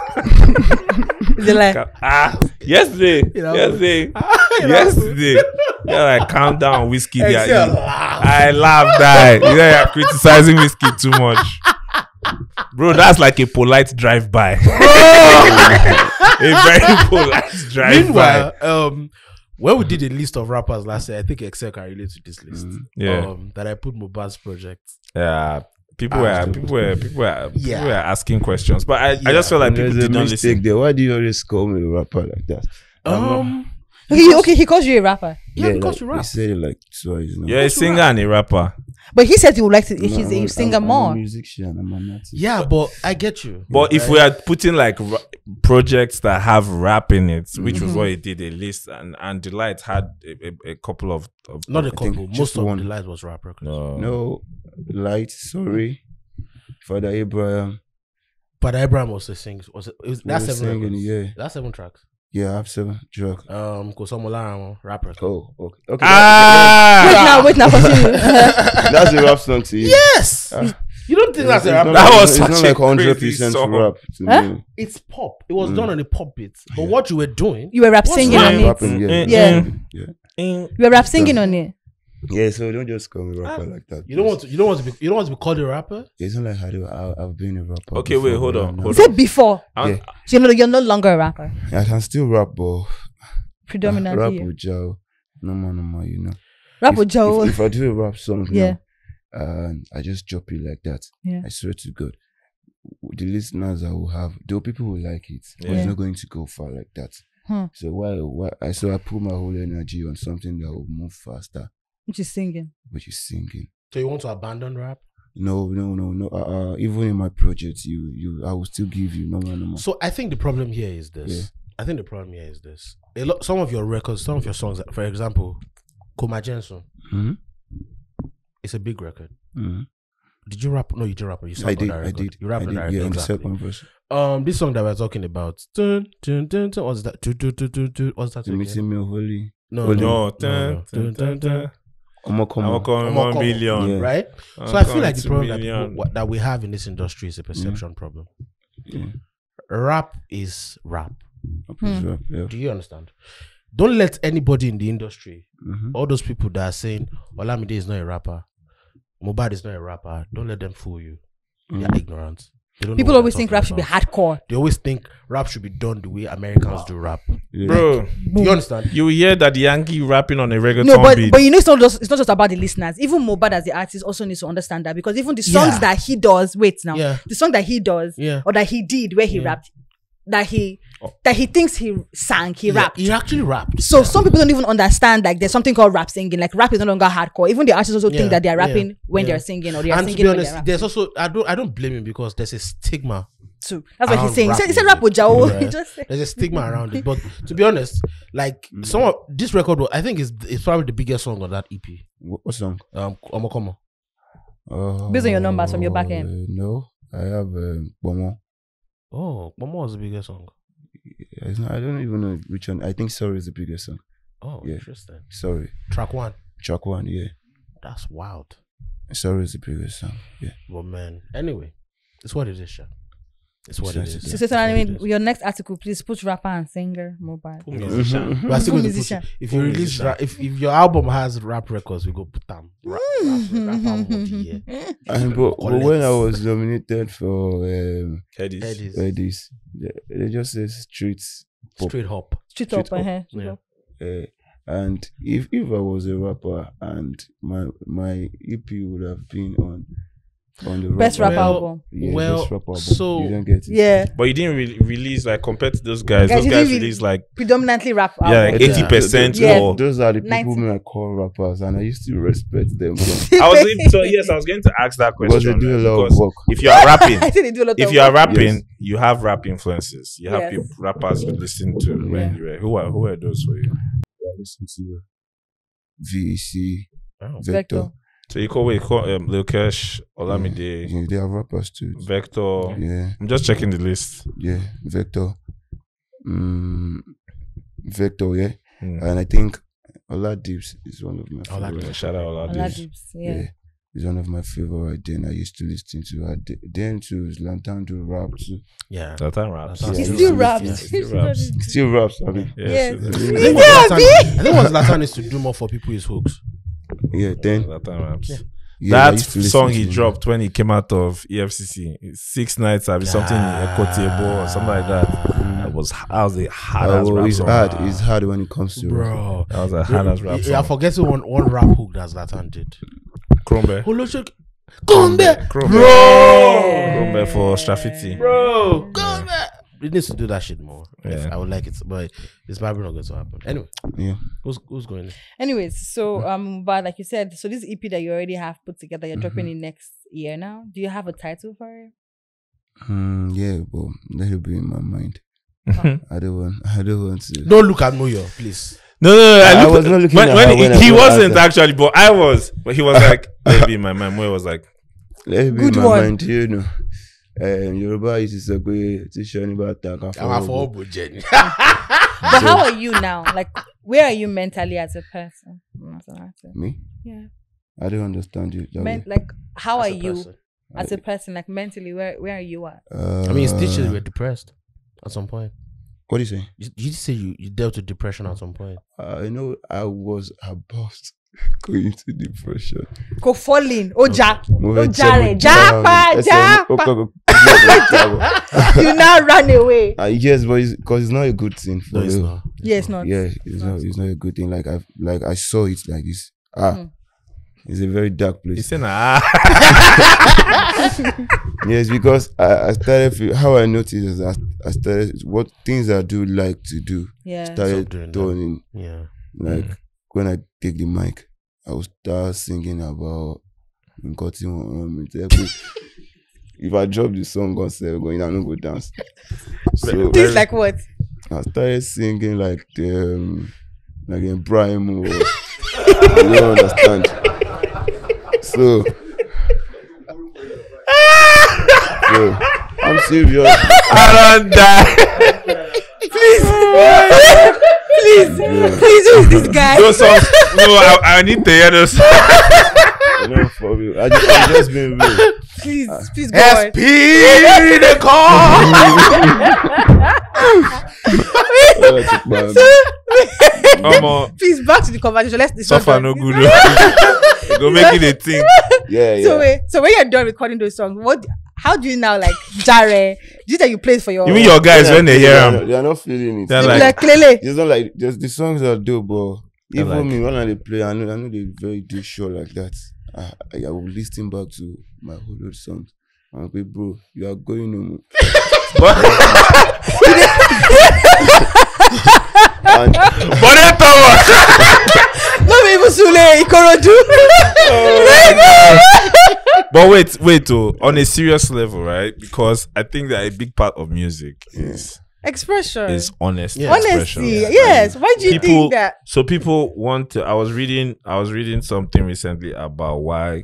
They like, ah, yesterday, you know, yesterday, you know, yesterday. Yeah, like calm down, Wizkid. Yeah, I laugh that. You know, you're criticizing Wizkid too much, bro. That's like a polite drive-by. Oh. A very polite drive-by. Meanwhile, um, when we did a list of rappers last year, I think Excel can relate to this list. Mm-hmm. Yeah, um, that I put Mohbad's project. Yeah. People were, people were people were people yeah. were asking questions, but I, yeah. I just feel like people didn't listen. There. Why do you always call me a rapper like that? Um, um he, okay, he calls you a rapper. Yeah, yeah, he calls like, you rap. He said it like twice. You know? Yeah, a singer rap. And a rapper. But he said he would like to. No, he's a singer I'm, I'm more. A musician, I'm an artist. Yeah, but I get you. But yeah, if I, we are putting like projects that have rap in it, which mm-hmm. was what he did, a list, and and Delight had a, a, a couple of, of not a I couple. Most of one. Delight was rap records. No, no, Light. Sorry, Father Abraham. Father Abraham was a singer. Was, it, was that's was seven singing, yeah. That's seven tracks. Yeah, I have seven drugs. Um, Kosomola, rapper. Oh, okay. okay ah! Wait now, wait now, continue. That's a rap song to you. Yes! Ah. You don't think yeah, that's a rap song? That was such a crazy song. It's not like one hundred percent rap to huh? me. It's pop. It was mm. done on a pop beat. But yeah. what you were doing... You were rap singing on it. Rapping, yeah. Yeah. Yeah. yeah. You were rap singing so, on it. Yeah, so don't just call me rapper ah, like that. You don't want to. You don't want to be. You don't want to be called a rapper. It's not like I do. I, I've been a rapper. Okay, before, wait, hold on. Hold on. Is it before? Yeah. So you're no, you're no longer a rapper. I can still rap, but predominantly uh, rap with Joe. No more, no more. You know, rap if, with Joe. If, if I do a rap song, yeah, now, uh, I just drop it like that. Yeah. I swear to God, the listeners I will have, though people will like it, yeah. but it's not going to go far like that. Hmm. So why, why? I so I put my whole energy on something that will move faster. Which is singing. Which is singing. So you want to abandon rap? No, no, no, no. Uh, uh, even in my project, you, you, I will still give you no more, no more. So I think the problem here is this. Yeah. I think the problem here is this. A lot, some of your records, some of your songs, for example, Koma Jensen. Mm-hmm. It's a big record. Mm-hmm. Did you rap? No, you didn't rap. You sang I did. That I did. You rapped on that record. Yeah, exactly. The second verse. Um, this song that we're talking about. Dun, dun, dun, dun, what's that? Dun, dun, dun, dun, dun, what's that? You're meeting me, Holy. No, Holy. No. Dun, dun, dun, dun. one billion, yeah. Right? I'm so I feel like the problem that, people, that we have in this industry is a perception mm. problem. Yeah. Rap is rap. Mm. rap yeah. Do you understand? Don't let anybody in the industry, mm-hmm. all those people that are saying, Olamide is not a rapper, Mohbad is not a rapper, don't let them fool you. Mm. They're ignorant. They people always think rap about. Should be hardcore. They always think rap should be done the way Americans wow. do rap. Yeah. Bro, do you understand? You hear that the Yankee rapping on a reggaeton no, but, beat. But you know, it's not, just, it's not just about the listeners. Even Mohbad as the artist also needs to understand that, because even the songs yeah. that he does, wait now, yeah. the song that he does yeah. or that he did where he yeah. rapped, that he that he thinks he sang, he yeah, rapped. He actually rapped. So yeah. some people don't even understand like there's something called rap singing. Like rap is no longer hardcore. Even the artists also yeah, think that they are rapping yeah, when yeah. they're singing or they are and singing. To be honest, when there's also I don't I don't blame him because there's a stigma. Too. That's what he's saying. He said, he said rap with Jao. Yeah. There's a stigma around it. But to be honest, like mm. some of this record I think is it's probably the biggest song on that E P. What, what song? Um Omokomo. Uh, Based on your numbers from your back end. Uh, no, I have um Bomo. Oh, Mama was the biggest song. Yeah, not, I don't even know which one. I think Sorry is the biggest song. Oh, yeah. Interesting. Sorry. Track one. Track one, yeah. That's wild. It's always the biggest song. Yeah. Well, man. Anyway, it's what it is, Sha. It's what it is. So, so, so I mean, your next article, please put rapper and singer, Mohbad. Musician. Musician. If you release, ra if if your album has rap records, we go put them. Rap, mm. rap, rap album of the year. And but, but when I was nominated for um, Eddies, Eddies, they, they just said streets, pop. Street hop, street, street hop, hop. Yeah. Uh, and if if I was a rapper, and my my E P would have been on. On the best rap well, album. Yeah, well, best rap album. So you don't get it. Yeah, but you didn't re release like compared to those guys. Guys those guys released like predominantly rap. Album. Yeah, like eighty percent yeah. or those are the people who I call rappers, and I used to respect them. I was even, so yes, I was going to ask that question. Because they do a lot of work. If you are rapping, I think they do a lot if you are work. rapping, yes. you have rap influences. You have yes. people, rappers you listen to. Yeah. When you were, who are who are those for you? Yeah, I listen to V E C, oh. Vector. Vector. So you call, you call um, Lil Kesh, Olamide. Yeah, yeah, they have rappers too. Vector. Yeah. I'm just checking the list. Yeah, Vector. Mm, Vector, yeah. Mm. And I think Oladips is one of my favorites. Shout out Oladips. Yeah. yeah. He's one of my favorite. Then I used to listen to her. Then to Zlatan do rap too. Yeah. Zlatan raps. He yeah. still raps. Yeah. Still raps. Still raps, I mean. Yeah. yeah. yeah. Still I, think Zlatan, I think what Zlatan is to do more for people is hooks. Yeah, then that, time yeah. Yeah, that song he dropped when he came out of E F C C, six nights, I mean, something ah. quotable or something like that. Mm. That was that was a hard oh, ass rap it's song. Hard. It's hard when it comes to bro. Rap. That was a hard yeah, ass rap. Yeah, song. I forget one one rap hook that Zlatan did. Krombe. Krombe. Krombe. Bro. Krombe for Strafiti. Bro. Krombe. Yeah. It needs to do that shit more. Yeah. I would like it, but it's probably not going to happen. Anyway, yeah. Who's who's going? There? Anyways, so um, but like you said, so this E P that you already have put together, you're mm-hmm. dropping it next year now. Do you have a title for it? Mm, yeah, but that'll be in my mind. Oh. I don't want. I don't want to. Don't look at Moyo, please. No, no, no. I, I was at, not looking when, at when her, when he, he wasn't actually, but I was. But he was like, let it be in my mind. Moyo was like, let it be in my one. mind. You know. Um, Yoruba is a great teacher about that. But how are you now? Like, where are you mentally as a person? Me? Yeah. I don't understand you. That Men way. Like, how as are you person. as a person? Like, mentally, where where are you at? Uh, I mean, it's teachers were depressed at some point. What do you say? You, you say you, you dealt with depression at some point. Uh, I know I was about. Going into depression. Go falling. Oh, ja. Oh, Jare. Japa. Japa. You now run away. Uh, yes, but because it's, it's not a good thing. For no, it's not. Yeah, it's not. Yeah, it's not. It's not a good thing. Like I, like I saw it like this. Ah, mm. It's a very dark place. It's an ah. Yes, because I, I started. How I noticed is I, I started what things I do like to do. Yeah. Started so doing. Yeah. Like. Yeah. When I take the mic, I will start singing about cutting. If I drop the song on sale, going, I'm not going to dance. So this like what? I started singing like the um, like in Prime. Or, I don't understand. So, so I'm serious. I don't die. Please. Please, yeah. Please do this guy. Those songs, no, I, I need to hear those. No, for real. I just, I just been real. Please, uh, please go on. S P the call. Oh, please back to the conversation. Let's discuss. Suffer no good. Go make it a thing. Yeah, yeah. So wait, so when you're done recording those songs, what? How do you now like Jare? Do you that you play for your? You mean your guys yeah, when they hear them? They are not feeling it. They're like, like it's not like just the songs are dope, but even like, me when I play, I know I know they very do show like that. I, I I will listen back to my whole old songs. I'm like, bro, you are going home. And, but wait, wait, oh, on a serious level, right? Because I think that a big part of music is expression, is honesty. Yeah. Honesty, yeah. Yes. Why do you people, think that? So people want to. I was reading, I was reading something recently about why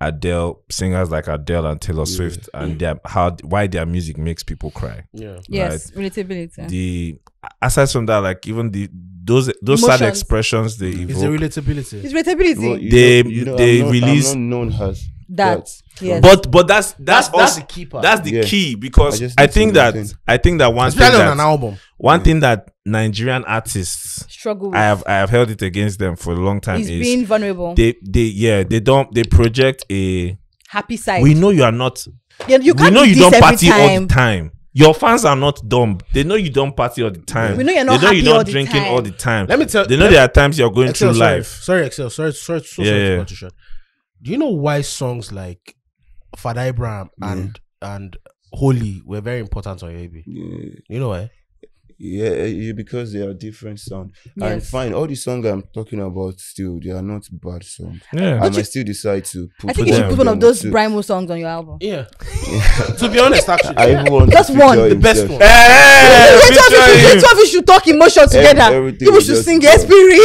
Adele, singers like Adele and Taylor yeah. Swift, and yeah. their how why their music makes people cry. Yeah. Yes, right? Relatability. The aside from that, like even the those those emotions. Sad expressions they evoke. It's a relatability. It's relatability. Well, they know, you know, they I'm not, release. I'm not known as that. But, yes. but but that's that's that's, that's, that's the key. That's the yeah. key because I, I think that thing. I think that one Especially thing on that an album. one yeah. thing that Nigerian artists struggle with. I have I have held it against them for a long time. Is, is being vulnerable. They they yeah they don't they project a happy side. We know you are not. Yeah, you can't we know you don't party time. all the time. Your fans are not dumb. They know you don't party all the time. We know you're not they know you're not drinking all the time. Let me tell. They know there are times you're going Excel, through sorry, life. Sorry, Excel. Sorry, sorry, so yeah, sorry. Yeah. To Do you know why songs like Father Abraham and yeah. and Holy were very important on your A B? Yeah. You know why? Yeah, because they are different sound. Yes. And fine, all the songs I'm talking about still, they are not bad songs. Yeah. And you, I still decide to put I think you should put one of those Brimo songs on your album. Yeah. yeah. To be honest, actually. I even want Just one. The himself. best one. Hey, you hey, should, you should talk emotion together. People should sing Espiri.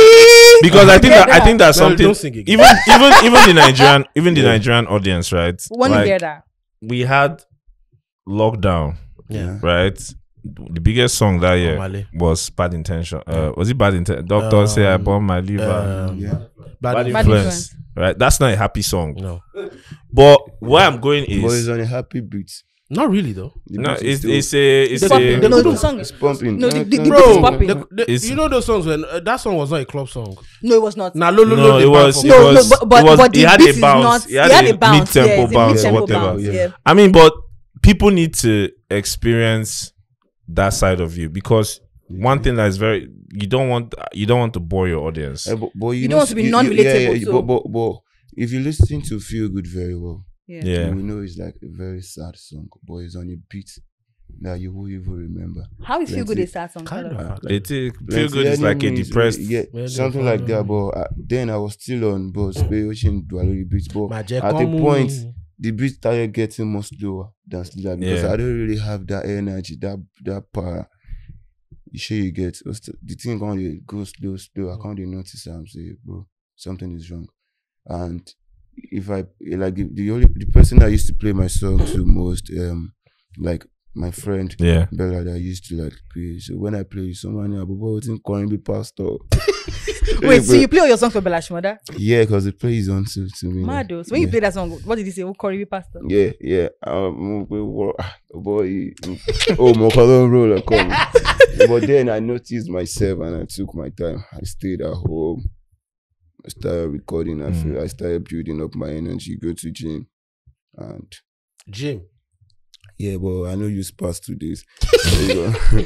Because I think that I think that's something no, even even even the Nigerian even the yeah. Nigerian audience, right? One like, together. We had lockdown. Yeah. Right? The biggest song that year oh, was Bad Intention. Uh, was it Bad Intention? Doctor um, say I burn my liver. Um, yeah. Bad, bad influence. influence. Right? That's not a happy song. No. But where I'm going is. But it's on a happy beat. Not really though. The no, it's it's a it's the, a. No, the song is pumping. No, the, the, the bro, is pumping. The, the, it's, you know those songs when uh, that song was not a club song. No, it was not. Nah, lo, lo, no, it was. It was. No, but, but, it was, but the it beat is not. It had, it had a, a bounce. Mid-tempo yeah, bounce or whatever. I mean, but people need to experience that side of you, because one thing that is very you don't want you don't want to bore your audience. Uh, but, but you, you don't want to be you, non-relatable. Yeah, yeah, so. but, but, but if you listen to Feel Good very well, yeah, yeah. you know it's like a very sad song, but it's on a beat that you won't even remember. How is Feel Good a sad song? Kind of. Uh, it is. Feel Good is like a depressed, yeah, something like that. But uh, then I was still on both Ocean Duality beats, but at the point. The beat started getting more slower than slower because yeah. I don't really have that energy, that that power. You sure you get the thing on you go slow, slow. I can't even notice I'm saying, bro, something is wrong. And if I like the only the person I used to play my song to most, um, like my friend yeah. Bella that I used to like play. So when I play someone, I'm about calling me pastor. Wait, so you play all your songs for Belashmoda? Yeah, because the play is on to, to me. Mado. So when yeah. you play that song, what did he say? Oh, Corey, we passed on. Yeah, yeah. Um, boy, oh, my color roller come. But then I noticed myself and I took my time. I stayed at home. I started recording. I, mm. I started building up my energy. Go to gym. And gym? Yeah, but I know you passed two days. There you go.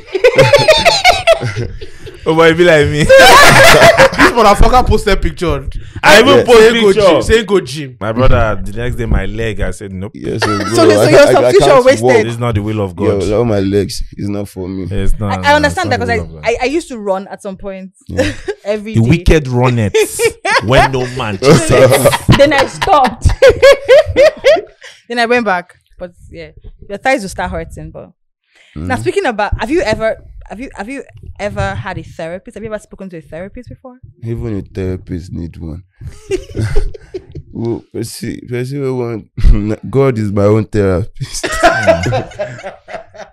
Oh boy, be like me. This motherfucker posted picture. I even yes. posted picture. Go gym, saying go gym. My brother, the next day my leg, I said nope. Yes, so, bro, so, so your substitution wasted. It's not the will of God. Yeah, all my legs, it's not for me. Yeah, it's not, I, I understand that because I, I I used to run at some point yeah. every the day. The wicked runnets when no man. Then I stopped. Then I went back, but yeah, your thighs will start hurting. But mm. now speaking about, have you ever? Have you have you ever had a therapist? Have you ever spoken to a therapist before? Even a therapist need one. Well, see, one. God is my own therapist.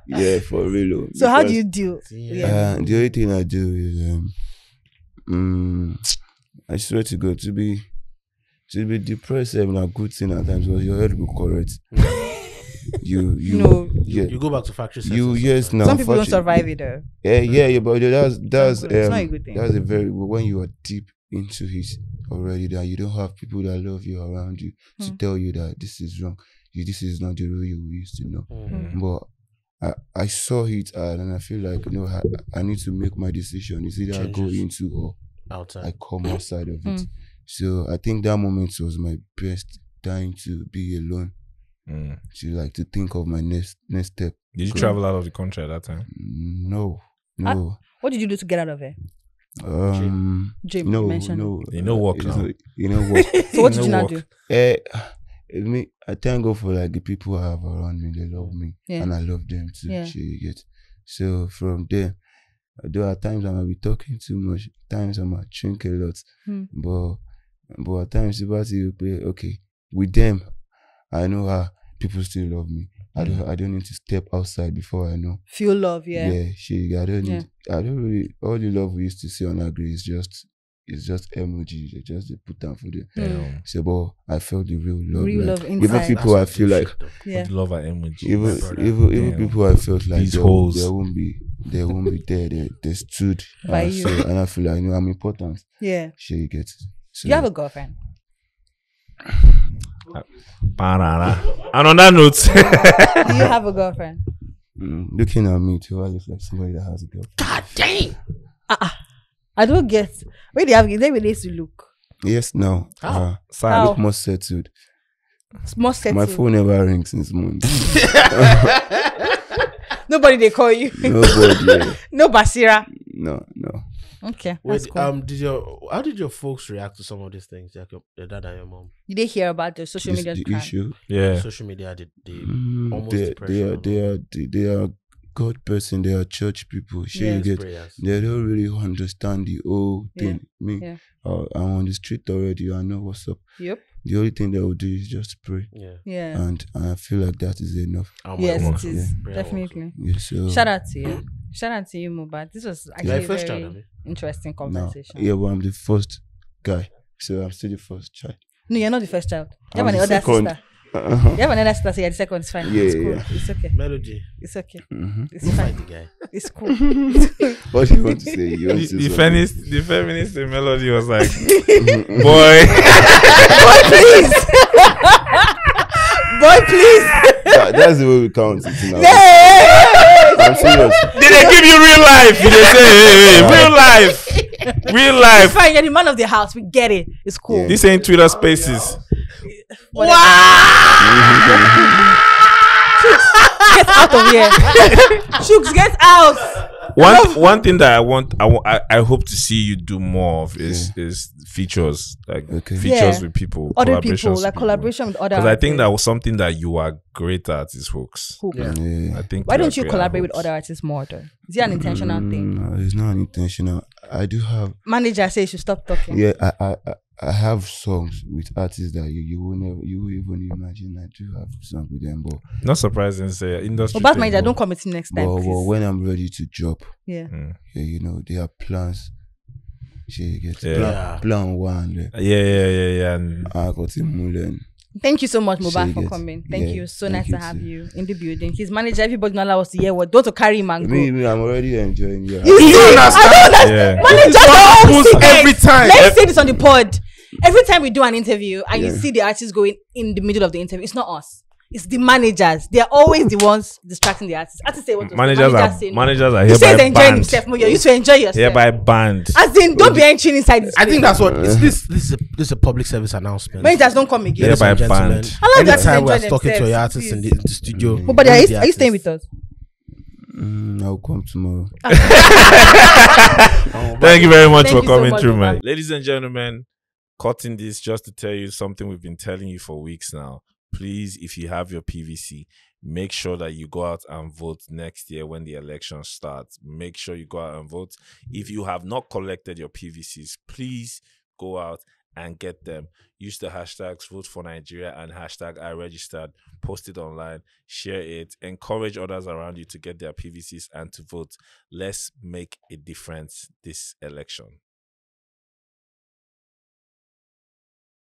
Yeah, for real. So because, how do you deal? Yeah. Uh, the only thing I do is, um, um, I swear to God, to be to be depressed is not a good thing at times, because your head will correct. You you no. yeah. you go back to factory. You yes now. Some people don't survive it though. Yeah yeah yeah, but that's that's um, not a good thing. That's a very when you are deep into it already that you don't have people that love you around you mm. to tell you that this is wrong. You, this is not the real you used to know. Mm. But I I saw it and, and I feel like you know I, I need to make my decision. It's either Changes. I go into or outside. I come outside of mm. it. So I think that moment was my best time to be alone. Mm. She like to think of my next next step. Did you so, travel out of the country at that time? No, no. I, what did you do to get out of it? Um, Jim, no, you no. You know work now. You know work. So what did you not do? Uh, me, I thank God for like the people I have around me. They love me, yeah. and I love them too. Yeah. She get so from there. Though at times I might be talking too much. At times I might drink a lot, mm. but but at times about you play okay with them. I know her. People still love me. I don't I don't need to step outside before I know. Feel love, yeah. Yeah, she I don't need yeah. I don't really all the love we used to see on Agri is just it's just emoji. They just they put down for the mm. say, but I felt the real love. Real like, love inside. Even people That's I feel like yeah. love are emoji. Even even, even people I felt like these they, holes. They won't be they won't be there. They they stood by and you. So, and I feel like you know I'm important. Yeah. She gets so. You have a girlfriend. And on that note, do you have a girlfriend? Mm, looking at me too, I look like somebody that has a girlfriend. God dang! Uh-uh. I don't get. Where they have they relates to look? Yes, no. Oh. Uh, so I oh. look more settled. It's more settled. My phone never rings since Monday. Nobody they call you. Nobody. No Basira. No, no. Okay. Wait, cool. um, did your how did your folks react to some of these things? Like your, your dad and your mom. Did they hear about the social this, media the issue? Yeah. yeah, social media. Did they mm, almost they, they are they are they, they are God person. They are church people. She yeah. get prayers. They don't really understand the whole thing. Yeah. Me, yeah. Uh, I'm on the street already. I know what's up. Yep. The only thing they will do is just pray. Yeah. Yeah. And I feel like that is enough. I'm yes, it is yeah. definitely. Yeah, so. Shout out to you. Shout out to you, Mohbad. This was actually yeah, a very child, I mean. interesting conversation. No. Yeah, but well, I'm the first guy, so I'm still the first child. No, you're not the first child. You I'm have another sister. Uh-huh. You have another sister, so you're the second. It's fine. Yeah, it's cool. Yeah. It's okay. Melody. It's okay. Mm-hmm. It's you fine. Find the guy. It's cool. What do you want to say? You want the, to the, feminist, the feminist in Melody was like, boy. Boy, please. Boy, please. That, that's the way we count it now. Yeah. I'm serious. Did they give you real life? Did they say, hey, hey, real life? Real life. It's fine, you're the man of the house. We get it. It's cool. Yeah. This ain't Twitter Spaces. Wow! Get out of here. Shooks, get out. One one thing that I want, I, want, I, I hope to see you do more of is yeah. is features, like okay. features yeah. with people, other people, like people. Collaboration with other. Because I think that was something that you are great at is hooks. Hook. Yeah. Yeah. I think. Why don't you collaborate with other artists more? Though is it an intentional mm, thing? No, it's not an intentional. I do have manager says you should stop talking. Yeah, I I I have songs with artists that you you will never you will even imagine. I do have songs with them, but not surprising. Say industry. But manager, don't commit next time. But, but when I'm ready to drop, yeah, mm. yeah you know there are plans. She gets yeah. plan, plan one. Like. Yeah, yeah, yeah, yeah. And I got him. Thank you so much, Mohbad, for coming. Thank yeah, you. So thank nice you to have too. You in the building. His manager, everybody not allow us to hear what. Don't to carry mango. Me, me, I'm already enjoying you. You see, understand? I don't yeah. Manager, don't every time. Let's every say this on the pod. Every time we do an interview and yeah. you see the artist going in the middle of the interview, it's not us. It's the managers. They are always the ones distracting the artists. Artists say what to managers, managers are. Managers are here. You say enjoying himself more. You used to enjoy yourself. Hereby banned. As in, don't be entering inside. This I place. Think that's what. Is this this is a, this is a public service announcement. Managers don't come again. Hereby banned. I like that. We are talking to your artists in the, in the studio. Mm-hmm. Oh, but are you, are you staying with us? Mm, I'll come tomorrow. oh, Thank you very much Thank for coming so much, through, man. Ladies and gentlemen, cutting this just to tell you something we've been telling you for weeks now. Please, if you have your P V C, make sure that you go out and vote next year when the election starts. Make sure you go out and vote. If you have not collected your P V Cs, please go out and get them. Use the hashtags Vote for Nigeria and hashtag I registered. Post it online. Share it. Encourage others around you to get their P V Cs and to vote. Let's make a difference this election.